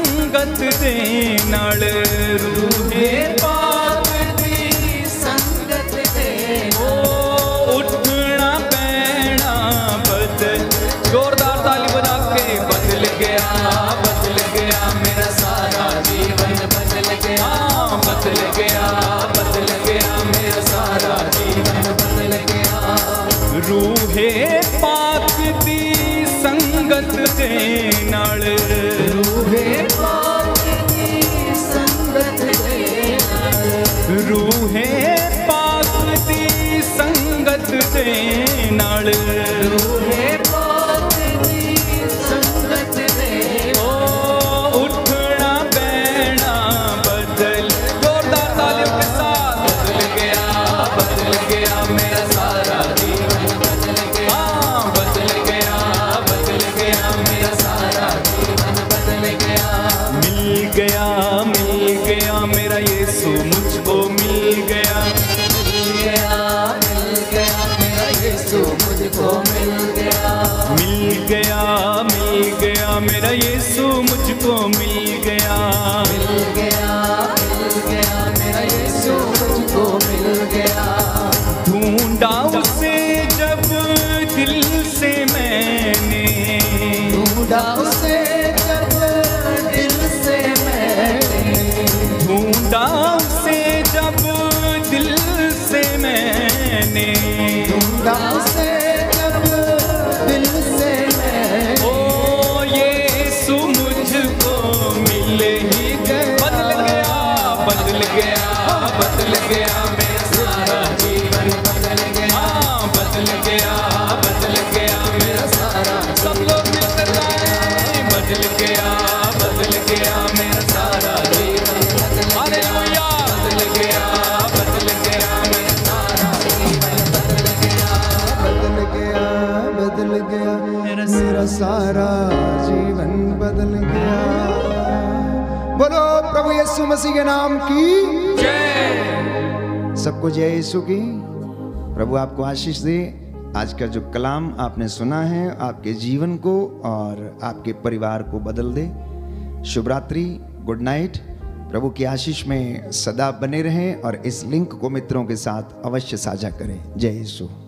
नाल, रूहे पाक दी संगत दे ओ उठना पैना बदल। जोरदार ताली बजा के बदल गया बदल गया मेरा सारा जीवन, बदल गया बदल गया बदल गया मेरा सारा जीवन, बदल गया। रूहे पाक दी संगत दे नाल, रूहे पाक दी संगत दे नाल, रूहे पाक दी संगत दे नाल, रूहे पाक दी संगत दे ओ उठना पैना बदल। जोरदार तालियों के साथ बदल गया बदल गया मेरा सारा जीवन, बदल गया बदल गया बदल गया मेरा सारा जीवन, बदल गया। मिल गया मिल गया मेरा यीशु मुझको, मिल गया मिल गया मिल गया मेरा यीशु मुझको, मिल गया मिल गया मिल गया मेरा यीशु मुझको, मिल गया मिल गया मिल गया मेरा यीशु मुझको, मिल गया। ढूंढा उसे जब दिल से मैंने, ढूंढा उसे जब दिल से मैंने, ढूंढा उसे जब दिल से मैंने, ढूंढा उसे जब दिल से मैंने ओ यीशु मुझको मिल ही गया। बदल प्रभु यीशु मसीह के नाम की जय। सबको जय यीशु की। प्रभु आपको आशीष दे। आज का जो कलाम आपने सुना है आपके जीवन को और आपके परिवार को बदल दे। शुभ रात्रि, गुड नाइट। प्रभु की आशीष में सदा बने रहें और इस लिंक को मित्रों के साथ अवश्य साझा करें। जय यीशु।